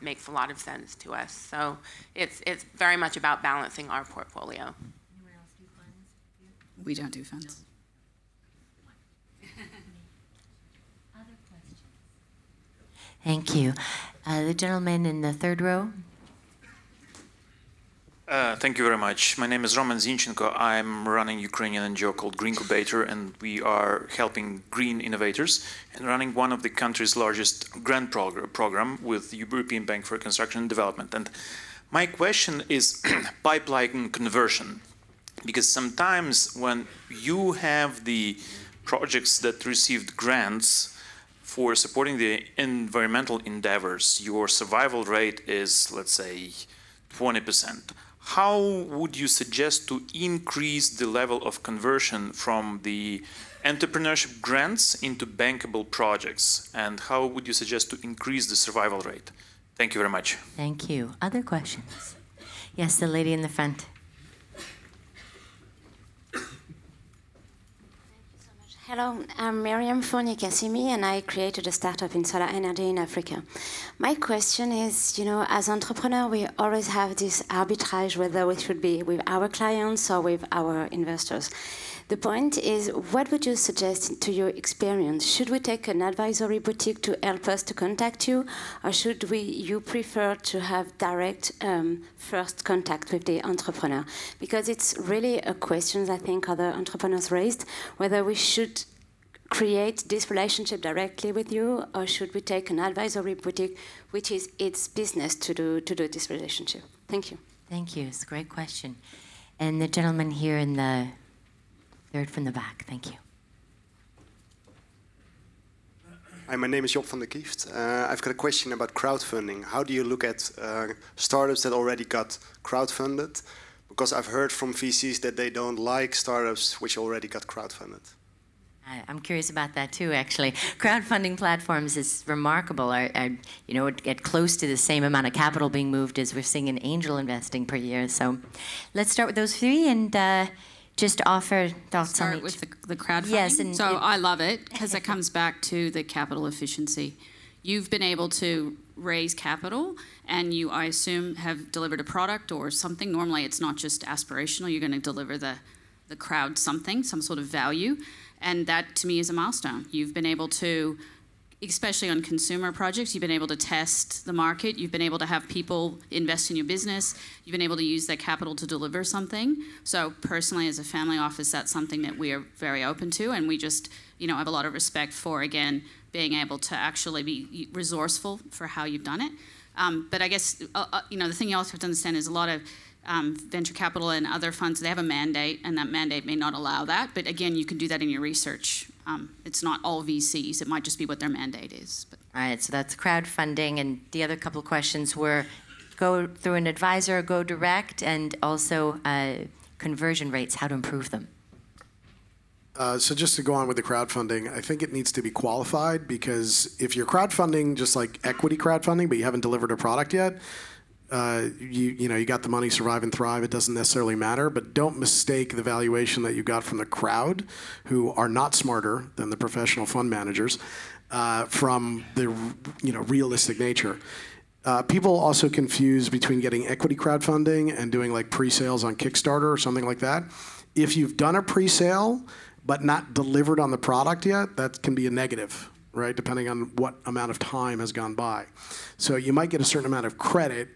makes a lot of sense to us. So it's very much about balancing our portfolio. Anyone else do funds? We don't do funds. No. Thank you. The gentleman in the third row. Thank you very much. My name is Roman Zinchenko. I'm running Ukrainian NGO called Green Cubator, and we are helping green innovators and running one of the country's largest grant program with the European Bank for Construction and Development. And my question is pipeline conversion, because sometimes when you have the projects that received grants for supporting the environmental endeavors, your survival rate is, let's say, 20%. How would you suggest to increase the level of conversion from the entrepreneurship grants into bankable projects? And how would you suggest to increase the survival rate? Thank you very much. Thank you. Other questions? Yes, the lady in the front. Hello, I'm Miriam Fournier-Cassimi, and I created a startup in solar energy in Africa. My question is, you know, as entrepreneurs, we always have this arbitrage whether we should be with our clients or with our investors. The point is, what would you suggest to your experience? Should we take an advisory boutique to help us to contact you, or should you prefer to have direct first contact with the entrepreneur? Because it's really a question I think other entrepreneurs raised, whether we should create this relationship directly with you, or should we take an advisory boutique, which is its business to do this relationship? Thank you. Thank you. It's a great question. And the gentleman here in the third from the back, thank you. Hi, my name is Job van der Kieft. I've got a question about crowdfunding. How do you look at startups that already got crowdfunded? Because I've heard from VCs that they don't like startups which already got crowdfunded. I'm curious about that too, actually. Crowdfunding platforms is remarkable. You know, get close to the same amount of capital being moved as we're seeing in angel investing per year. So let's start with those three and just offer thoughts Start on it. With the crowdfunding? Yes. And so I love it because it comes back to the capital efficiency. You've been able to raise capital and you, I assume, have delivered a product or something. Normally it's not just aspirational. You're going to deliver the crowd something, some sort of value. And that to me is a milestone. You've been able to especially on consumer projects, you've been able to test the market, you've been able to have people invest in your business, you've been able to use their capital to deliver something. So personally, as a family office, that's something that we are very open to, and we just, you know, have a lot of respect for, again, being able to actually be resourceful for how you've done it. But I guess, you know, the thing you also have to understand is a lot of venture capital and other funds, they have a mandate, and that mandate may not allow that. But again, you can do that in your research. It's not all VCs. It might just be what their mandate is. But. All right, so that's crowdfunding. And the other couple of questions were go through an advisor, go direct, and also conversion rates, how to improve them. So just to go on with the crowdfunding, I think it needs to be qualified, because if you're crowdfunding just like equity crowdfunding, but you haven't delivered a product yet, you know, you got the money, survive and thrive, it doesn't necessarily matter, but don't mistake the valuation that you got from the crowd, who are not smarter than the professional fund managers, from the, you know, realistic nature. People also confuse between getting equity crowdfunding and doing like pre-sales on Kickstarter or something like that. If you've done a pre-sale but not delivered on the product yet, that can be a negative, right, depending on what amount of time has gone by. So you might get a certain amount of credit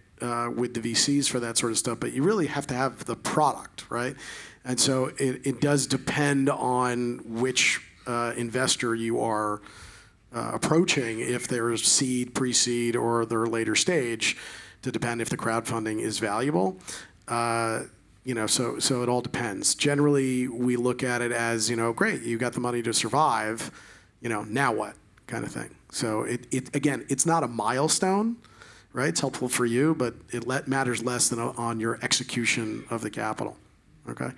with the VCs for that sort of stuff, but you really have to have the product, right? And so it does depend on which investor you are approaching, if they're seed, pre-seed, or they're later stage, to depend if the crowdfunding is valuable. You know, so it all depends. Generally, we look at it as, you know, great, you got the money to survive, you know, now what, kind of thing. So it again, it's not a milestone, right? It's helpful for you, but it matters less than on your execution of the capital, okay?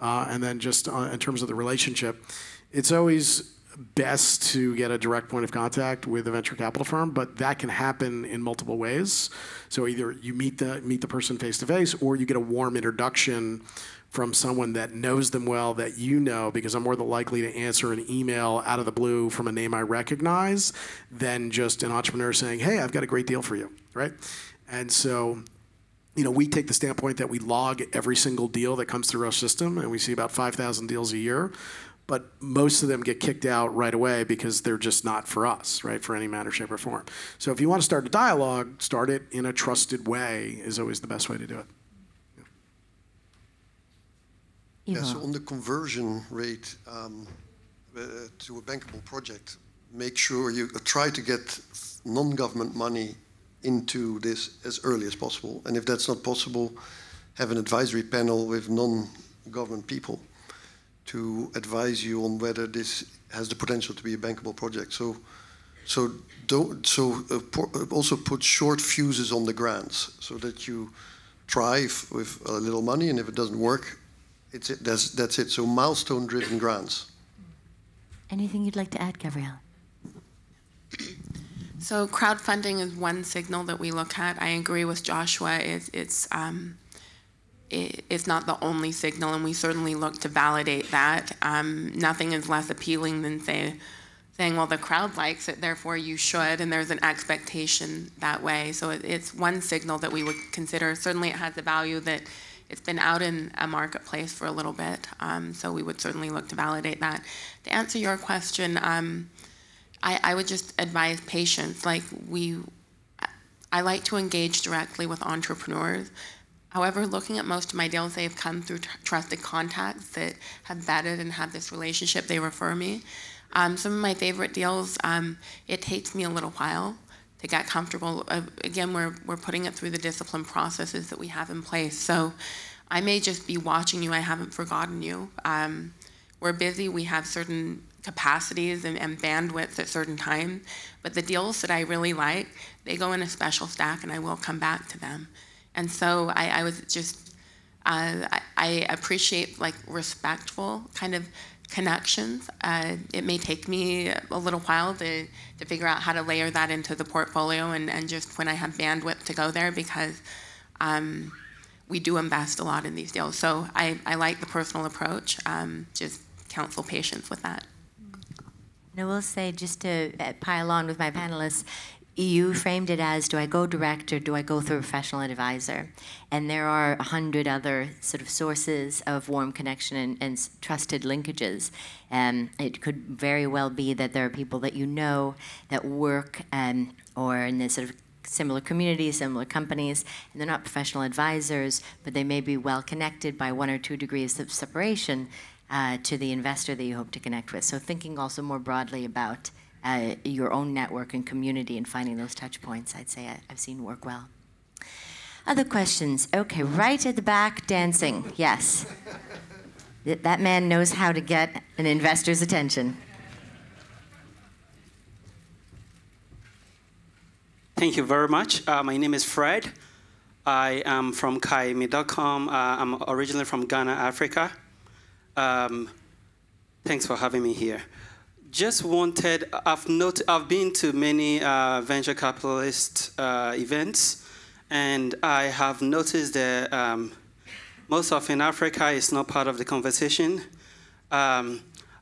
And then just in terms of the relationship, it's always best to get a direct point of contact with a venture capital firm, but that can happen in multiple ways. So either you meet the person face to face, or you get a warm introduction from someone that knows them well, that you know, because I'm more than likely to answer an email out of the blue from a name I recognize than just an entrepreneur saying, hey, I've got a great deal for you, right? And so, you know, we take the standpoint that we log every single deal that comes through our system, and we see about 5,000 deals a year, but most of them get kicked out right away because they're just not for us, right, for any manner, shape, or form. So if you want to start a dialogue, start it in a trusted way is always the best way to do it. Yeah, so on the conversion rate to a bankable project, make sure you try to get non-government money into this as early as possible. And if that's not possible, have an advisory panel with non-government people to advise you on whether this has the potential to be a bankable project. So also put short fuses on the grants so that you try with a little money, and if it doesn't work, it's it. That's it. So milestone-driven grants. Anything you'd like to add, Gabrielle? So crowdfunding is one signal that we look at. I agree with Joshua. It's not the only signal, and we certainly look to validate that. Nothing is less appealing than saying, well, the crowd likes it, therefore you should, and there's an expectation that way. So it's one signal that we would consider. Certainly it has the value that it's been out in a marketplace for a little bit, so we would certainly look to validate that. To answer your question, I would just advise patience. Like I like to engage directly with entrepreneurs. However, looking at most of my deals, they've come through trusted contacts that have vetted and have this relationship. They refer me. Some of my favorite deals, it takes me a little while to get comfortable. Again, we're putting it through the discipline processes that we have in place. So I may just be watching you. I haven't forgotten you. We're busy. We have certain capacities and bandwidths at certain times. But the deals that I really like, they go in a special stack, and I will come back to them. And so I was just, I appreciate like respectful kind of connections. It may take me a little while to figure out how to layer that into the portfolio and just when I have bandwidth to go there, because we do invest a lot in these deals. So I like the personal approach, just counsel patience with that. And I will say, just to pile on with my panelists, You framed it as, do I go direct or do I go through a professional advisor? And there are 100 other sort of sources of warm connection and trusted linkages. It could very well be that there are people that you know that work or in this sort of similar communities, similar companies, and they're not professional advisors, but they may be well connected by 1 or 2 degrees of separation to the investor that you hope to connect with. So thinking also more broadly about your own network and community and finding those touch points, I'd say I've seen work well. Other questions? Okay, right at the back, dancing, yes. That man knows how to get an investor's attention. Thank you very much. My name is Fred. I am from Kaimi.com. I'm originally from Ghana, Africa. Thanks for having me here. Just wanted, I've been to many venture capitalist events, and I have noticed that most often Africa is not part of the conversation. I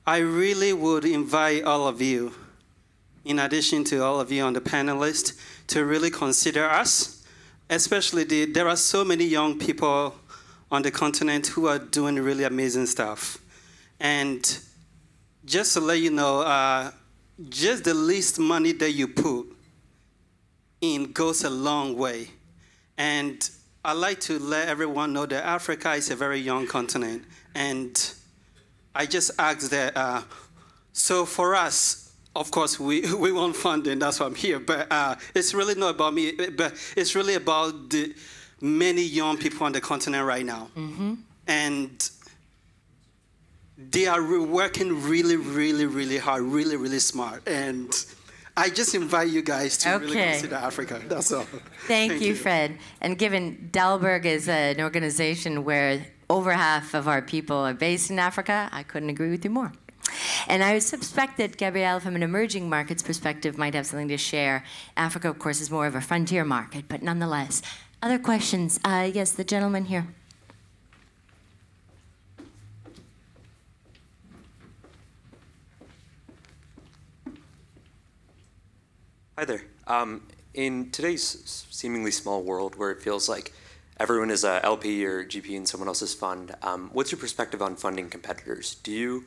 really would invite all of you, in addition to all of you on the panelists, to really consider us, especially there are so many young people on the continent who are doing really amazing stuff. And just to let you know, just the least money that you put in goes a long way. And I like to let everyone know that Africa is a very young continent. And I just ask that, so for us, of course, we want funding, that's why I'm here. But it's really not about me, but it's really about the many young people on the continent right now. Mm-hmm. And they are working really, really, really hard, really, really smart. And I just invite you guys to really consider Africa. That's all. Thank you, Fred. And given Dalberg is an organization where over half of our people are based in Africa, I couldn't agree with you more. And I suspect that Gabrielle, from an emerging markets perspective, might have something to share. Africa, of course, is more of a frontier market, but nonetheless. Other questions? Yes, the gentleman here. Hi there. In today's seemingly small world where it feels like everyone is a LP or GP in someone else's fund, what's your perspective on funding competitors? Do you,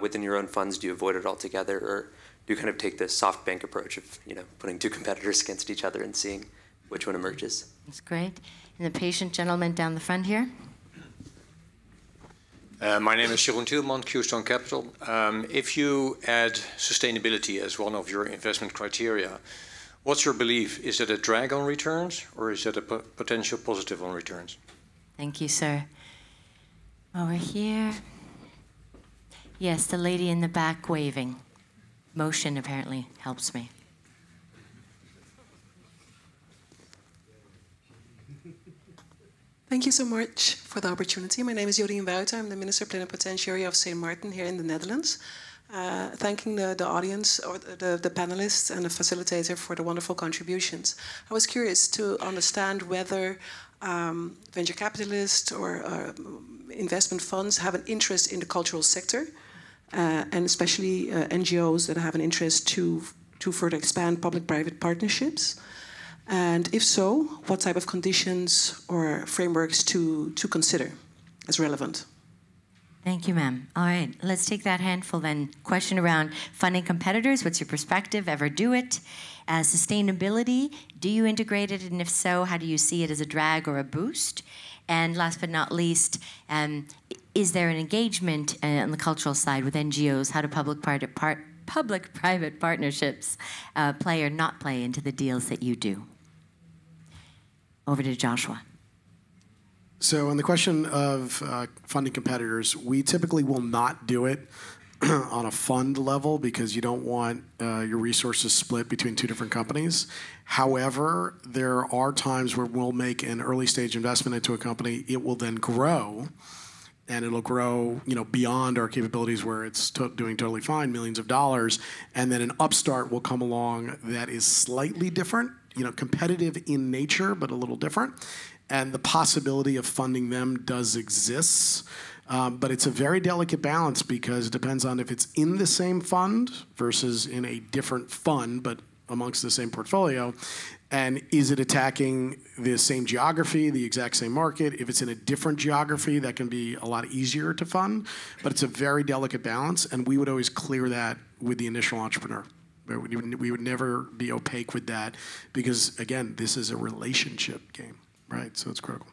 within your own funds, do you avoid it altogether, or do you kind of take the soft bank approach of, you know, putting two competitors against each other and seeing which one emerges? That's great. And the patient gentleman down the front here. My name is Jorien Bouta, Q-stone Capital. If you add sustainability as one of your investment criteria, what's your belief? Is that a drag on returns, or is that a potential positive on returns? Thank you, sir. Over here. Yes, the lady in the back waving. Motion apparently helps me. Thank you so much for the opportunity. My name is Jorien Bouta. I'm the Minister Plenipotentiary of St. Martin here in the Netherlands. Thanking the audience, or the panelists and the facilitator for the wonderful contributions. I was curious to understand whether venture capitalists or investment funds have an interest in the cultural sector, and especially NGOs that have an interest to further expand public-private partnerships. And if so, what type of conditions or frameworks to consider as relevant? Thank you, ma'am. All right, let's take that handful then. Question around funding competitors. What's your perspective? Ever do it? Sustainability, do you integrate it? And if so, how do you see it as a drag or a boost? And last but not least, is there an engagement on the cultural side with NGOs? How do public-private partnerships play or not play into the deals that you do? Over to Joshua. So on the question of funding competitors, we typically will not do it on a fund level because you don't want your resources split between two different companies. However, there are times where we'll make an early stage investment into a company. It will then grow. And it'll grow, you know, beyond our capabilities where it's doing totally fine, millions of dollars, and then an upstart will come along that is slightly different, you know, competitive in nature, but a little different. And the possibility of funding them does exist. But it's a very delicate balance because it depends on if it's in the same fund versus in a different fund, but amongst the same portfolio? And is it attacking the same geography, the exact same market? If it's in a different geography, that can be a lot easier to fund, but it's a very delicate balance, and we would always clear that with the initial entrepreneur. We would never be opaque with that because, again, this is a relationship game, right? So it's critical.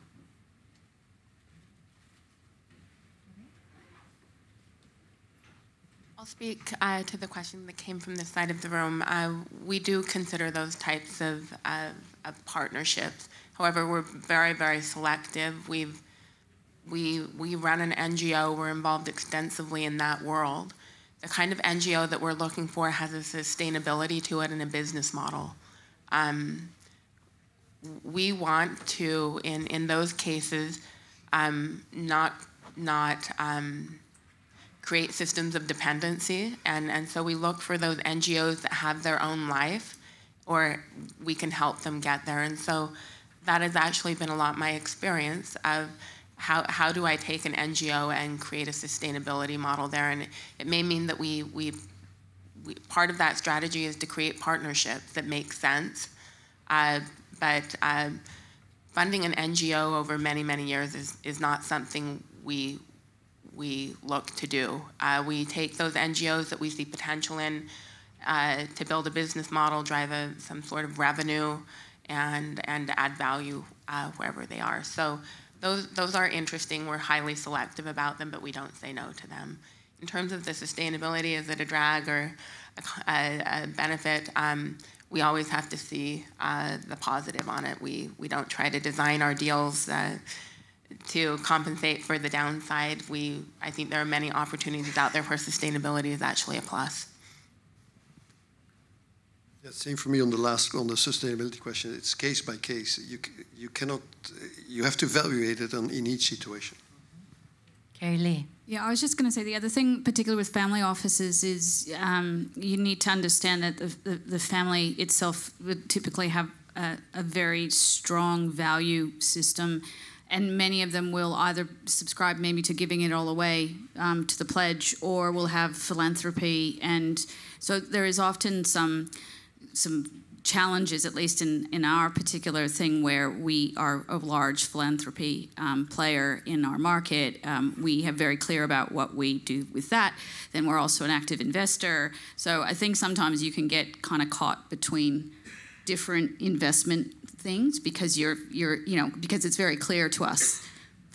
I'll speak to the question that came from this side of the room. We do consider those types of partnerships. However, we're very, very selective. We run an NGO. We're involved extensively in that world. The kind of NGO that we're looking for has a sustainability to it and a business model. We want to, in those cases, not create systems of dependency, and so we look for those NGOs that have their own life, or we can help them get there. And so that has actually been a lot my experience of how do I take an NGO and create a sustainability model there. And it may mean that we part of that strategy is to create partnerships that make sense, but funding an NGO over many, many years is not something we look to do. We take those NGOs that we see potential in to build a business model, drive some sort of revenue, and add value wherever they are. So those are interesting. We're highly selective about them, but we don't say no to them. In terms of the sustainability, is it a drag or a benefit? We always have to see the positive on it. We don't try to design our deals to compensate for the downside. I think there are many opportunities out there where sustainability is actually a plus. Yeah, same for me on the sustainability question. It's case by case. You have to evaluate it in each situation. Carrie Lee. Yeah, I was just going to say the other thing, particularly with family offices, is you need to understand that the family itself would typically have a very strong value system. And many of them will either subscribe maybe to giving it all away to the pledge, or will have philanthropy. And so there is often some challenges, at least in our particular thing, where we are a large philanthropy player in our market. We have very clear about what we do with that. Then we're also an active investor. So I think sometimes you can get kind of caught between different investment things, because because it's very clear to us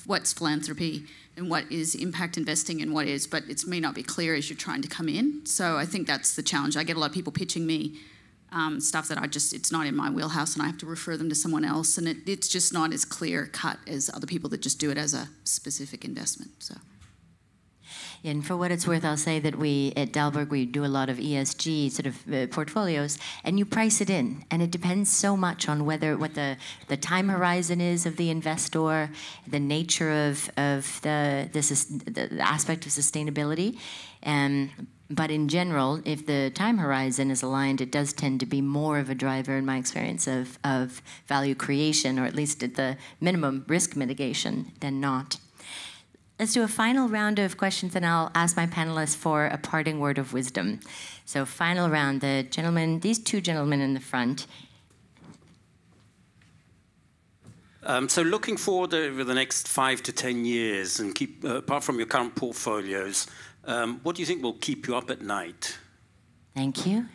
what's philanthropy and what is impact investing and what is, but it may not be clear as you're trying to come in. So I think that's the challenge. I get a lot of people pitching me stuff that it's not in my wheelhouse, and I have to refer them to someone else, and it's just not as clear cut as other people that just do it as a specific investment. So. And for what it's worth, I'll say that we at Dalberg, we do a lot of ESG sort of portfolios, and you price it in, and it depends so much on what the time horizon is of the investor, the nature of the aspect of sustainability. But in general, if the time horizon is aligned, it does tend to be more of a driver, in my experience, of value creation, or at least at the minimum risk mitigation, than not. Let's do a final round of questions, and I'll ask my panelists for a parting word of wisdom. So final round, the gentleman, these two gentlemen in the front. So looking forward over the next 5 to 10 years, and apart from your current portfolios, what do you think will keep you up at night? Thank you.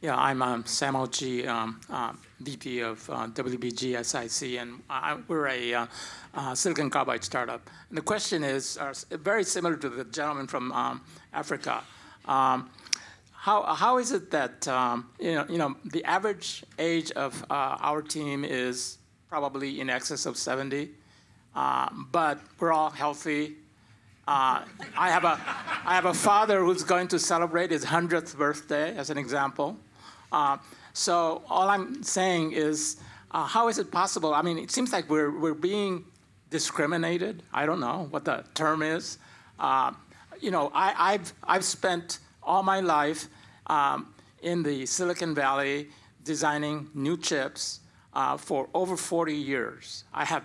Yeah, I'm Sam Ochi, VP of WBGSIC, and we're a silicon carbide startup. And the question is very similar to the gentleman from Africa. How is it that the average age of our team is probably in excess of 70, but we're all healthy. I have a father who's going to celebrate his 100th birthday, as an example. So all I'm saying is, how is it possible? I mean, it seems like we're being discriminated. I don't know what the term is. I've spent all my life in the Silicon Valley designing new chips for over 40 years. I have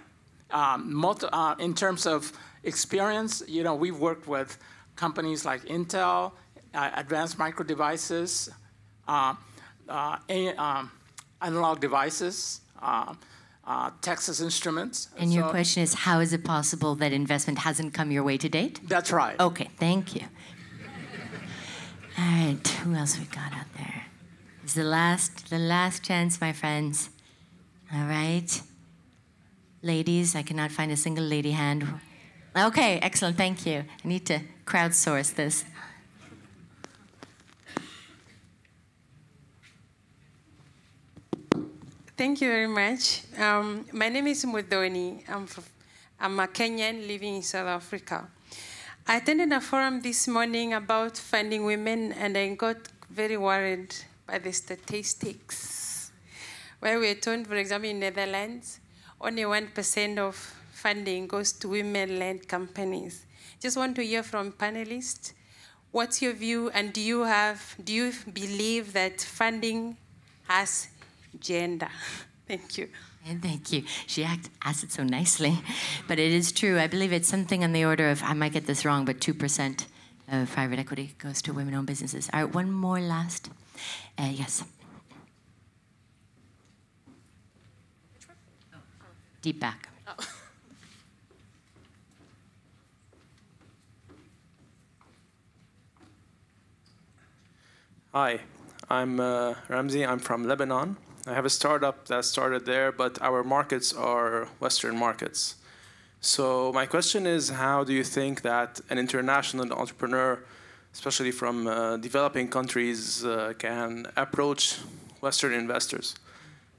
in terms of experience, we've worked with companies like Intel, advanced micro devices, analog devices, Texas Instruments. And so, your question is, how is it possible that investment hasn't come your way to date? That's right. Okay, thank you. All right, who else we got out there? It's the last chance, my friends. All right. Ladies, I cannot find a single lady hand. Okay, excellent, thank you. I need to crowdsource this. Thank you very much. My name is Mudoni. I'm a Kenyan living in South Africa. I attended a forum this morning about funding women, and I got very worried by the statistics, where we were told, for example, in the Netherlands, only 1% of funding goes to women-led companies. Just want to hear from panelists, what's your view, and do you believe that funding has gender? Thank you. And thank you. She asked it so nicely. But it is true. I believe it's something on the order of, I might get this wrong, but 2% of private equity goes to women-owned businesses. All right, one more last. Yes. Deep back. Oh. Hi, I'm Ramzi. I'm from Lebanon. I have a startup that started there, but our markets are Western markets. So my question is, how do you think that an international entrepreneur, especially from developing countries, can approach Western investors?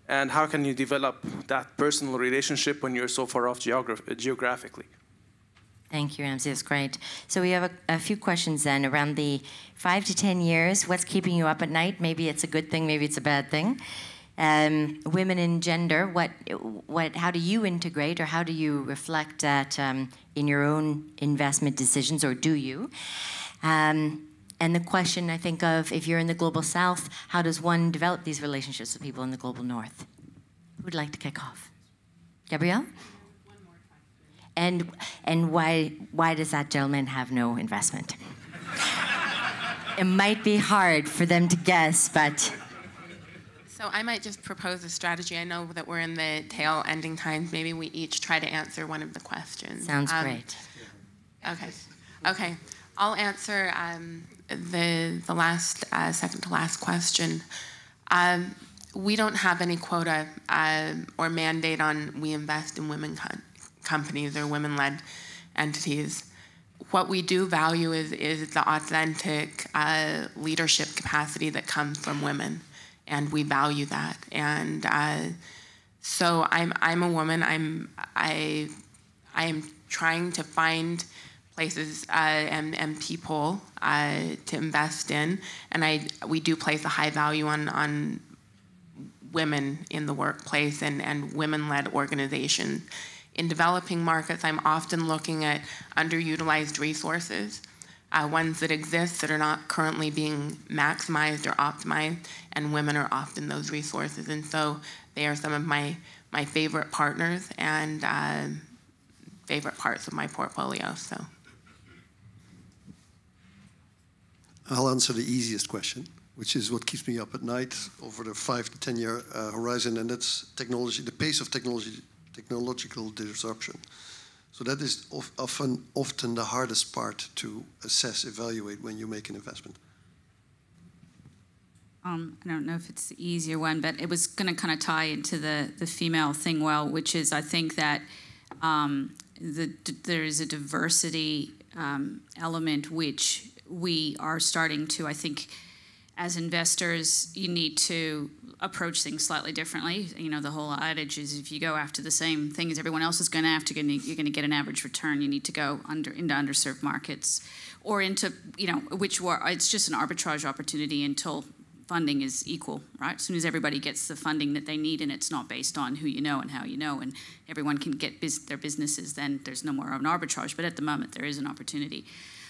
And how can you develop that personal relationship when you're so far off geographically? Thank you, Ramzi. That's great. So we have a few questions then around the 5 to 10 years. What's keeping you up at night? Maybe it's a good thing. Maybe it's a bad thing. Women and gender. What? How do you integrate, or how do you reflect that in your own investment decisions, or do you? And the question, I think, of if you're in the Global South, how does one develop these relationships with people in the Global North? Who would like to kick off? Gabrielle? One more question. And why does that gentleman have no investment? It might be hard for them to guess, but... So I might just propose a strategy. I know that we're in the tail ending times. Maybe we each try to answer one of the questions. Sounds great. Okay. Okay. I'll answer the last, second to last question. We don't have any quota or mandate on we invest in women companies or women-led entities. What we do value is the authentic leadership capacity that comes from women, and we value that. And so I'm a woman. I am trying to find places and people to invest in, and we do place a high value on women in the workplace and women-led organizations. In developing markets, I'm often looking at underutilized resources, ones that exist that are not currently being maximized or optimized, and women are often those resources, and so they are some of my favorite partners and favorite parts of my portfolio. So. I'll answer the easiest question, which is what keeps me up at night over the 5 to 10 year horizon, and that's technology, the pace of technological disruption. So that is often the hardest part to assess, evaluate when you make an investment. I don't know if it's the easier one, but it was going to kind of tie into the female thing well, which is I think that there is a diversity element which we are starting to, I think, as investors, you need to approach things slightly differently. You know, the whole adage is if you go after the same thing as everyone else is going after, you're going to get an average return. You need to go into underserved markets or into, you know, it's just an arbitrage opportunity until funding is equal, right? As soon as everybody gets the funding that they need and it's not based on who you know and how you know and everyone can get their businesses, then there's no more of an arbitrage. But at the moment, there is an opportunity.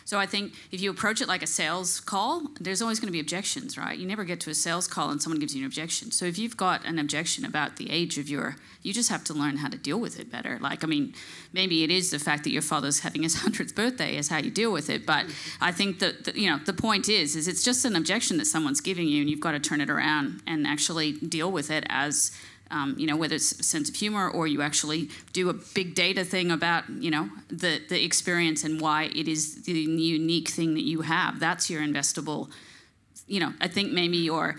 So I think if you approach it like a sales call, there's always going to be objections, right? You never get to a sales call and someone gives you an objection. So if you've got an objection about the age of your, you just have to learn how to deal with it better. Like, I mean, maybe it is the fact that your father's having his 100th birthday is how you deal with it. But I think that, you know, the point is it's just an objection that someone's giving you, and you've got to turn it around and actually deal with it as, you know, whether it's a sense of humor or you actually do a big data thing about, you know, the experience and why it is the unique thing that you have. That's your investable, you know, I think maybe your,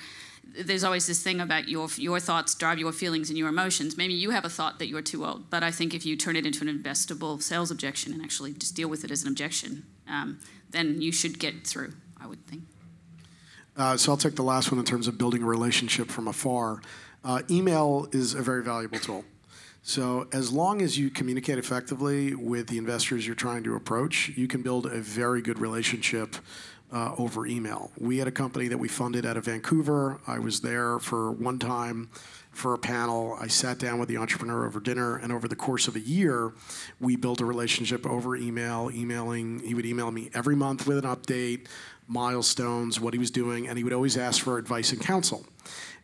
there's always this thing about your thoughts drive your feelings and your emotions. Maybe you have a thought that you're too old, but I think if you turn it into an investable sales objection and actually just deal with it as an objection, then you should get through, I would think. So I'll take the last one in terms of building a relationship from afar. Email is a very valuable tool. So as long as you communicate effectively with the investors you're trying to approach, you can build a very good relationship over email. We had a company that we funded out of Vancouver. I was there for one time for a panel. I sat down with the entrepreneur over dinner, and over the course of a year, we built a relationship over email, emailing. He would email me every month with an update, milestones, what he was doing, and he would always ask for advice and counsel.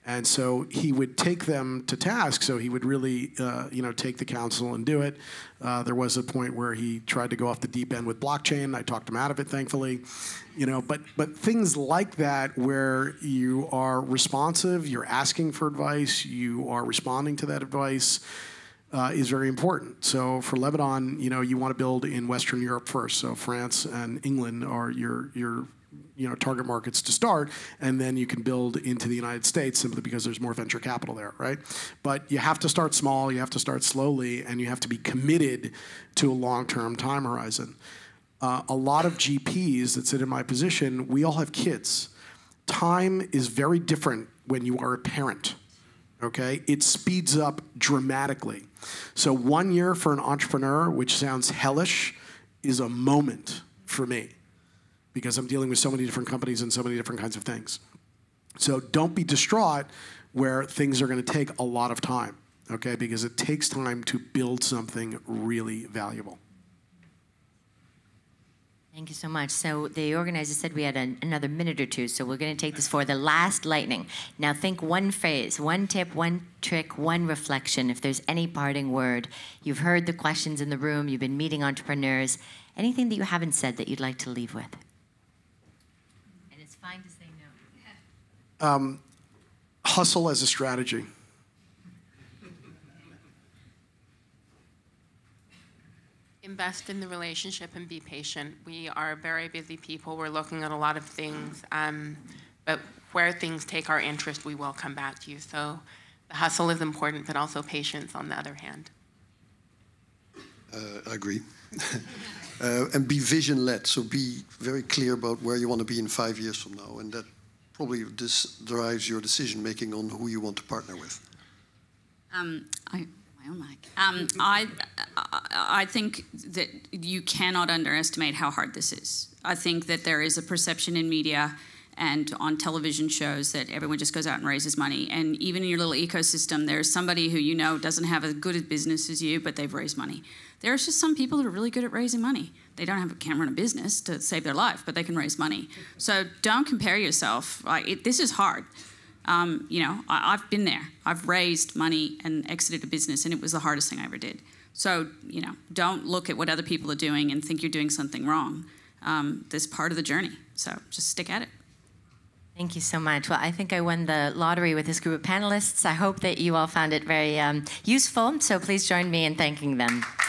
And so he would take them to task, so he would really you know, take the counsel and do it. There was a point where he tried to go off the deep end with blockchain. I talked him out of it, thankfully. You know, but things like that where you are responsive, you're asking for advice, you are responding to that advice, is very important. So for Lebanon, you know, you want to build in Western Europe first. So France and England are your you know, target markets to start, and then you can build into the United States simply because there's more venture capital there, right? But you have to start small, you have to start slowly, and you have to be committed to a long-term time horizon. A lot of GPs that sit in my position, we all have kids. Time is very different when you are a parent, okay? It speeds up dramatically. So 1 year for an entrepreneur, which sounds hellish, is a moment for me, because I'm dealing with so many different companies and so many different kinds of things. So don't be distraught where things are going to take a lot of time, okay? Because it takes time to build something really valuable. Thank you so much. So the organizer said we had another minute or two, so we're going to take this for the last lightning. Now think one phrase, one tip, one trick, one reflection. If there's any parting word, you've heard the questions in the room, you've been meeting entrepreneurs, anything that you haven't said that you'd like to leave with? To say no. Hustle as a strategy. Invest in the relationship and be patient. We are very busy people. We're looking at a lot of things, but where things take our interest, we will come back to you. So the hustle is important, but also patience on the other hand. I agree. And be vision-led, so be very clear about where you want to be in 5 years from now, and that probably drives your decision-making on who you want to partner with. I think that you cannot underestimate how hard this is. I think that there is a perception in media and on television shows that everyone just goes out and raises money. And even in your little ecosystem, there's somebody who you know doesn't have as good a business as you, but they've raised money. There's just some people that are really good at raising money. They don't have a camera and a business to save their life, but they can raise money. So don't compare yourself. This is hard. You know, I've been there. I've raised money and exited a business, and it was the hardest thing I ever did. So, you know, don't look at what other people are doing and think you're doing something wrong. That's part of the journey. So just stick at it. Thank you so much. Well, I think I won the lottery with this group of panelists. I hope that you all found it very useful. So please join me in thanking them.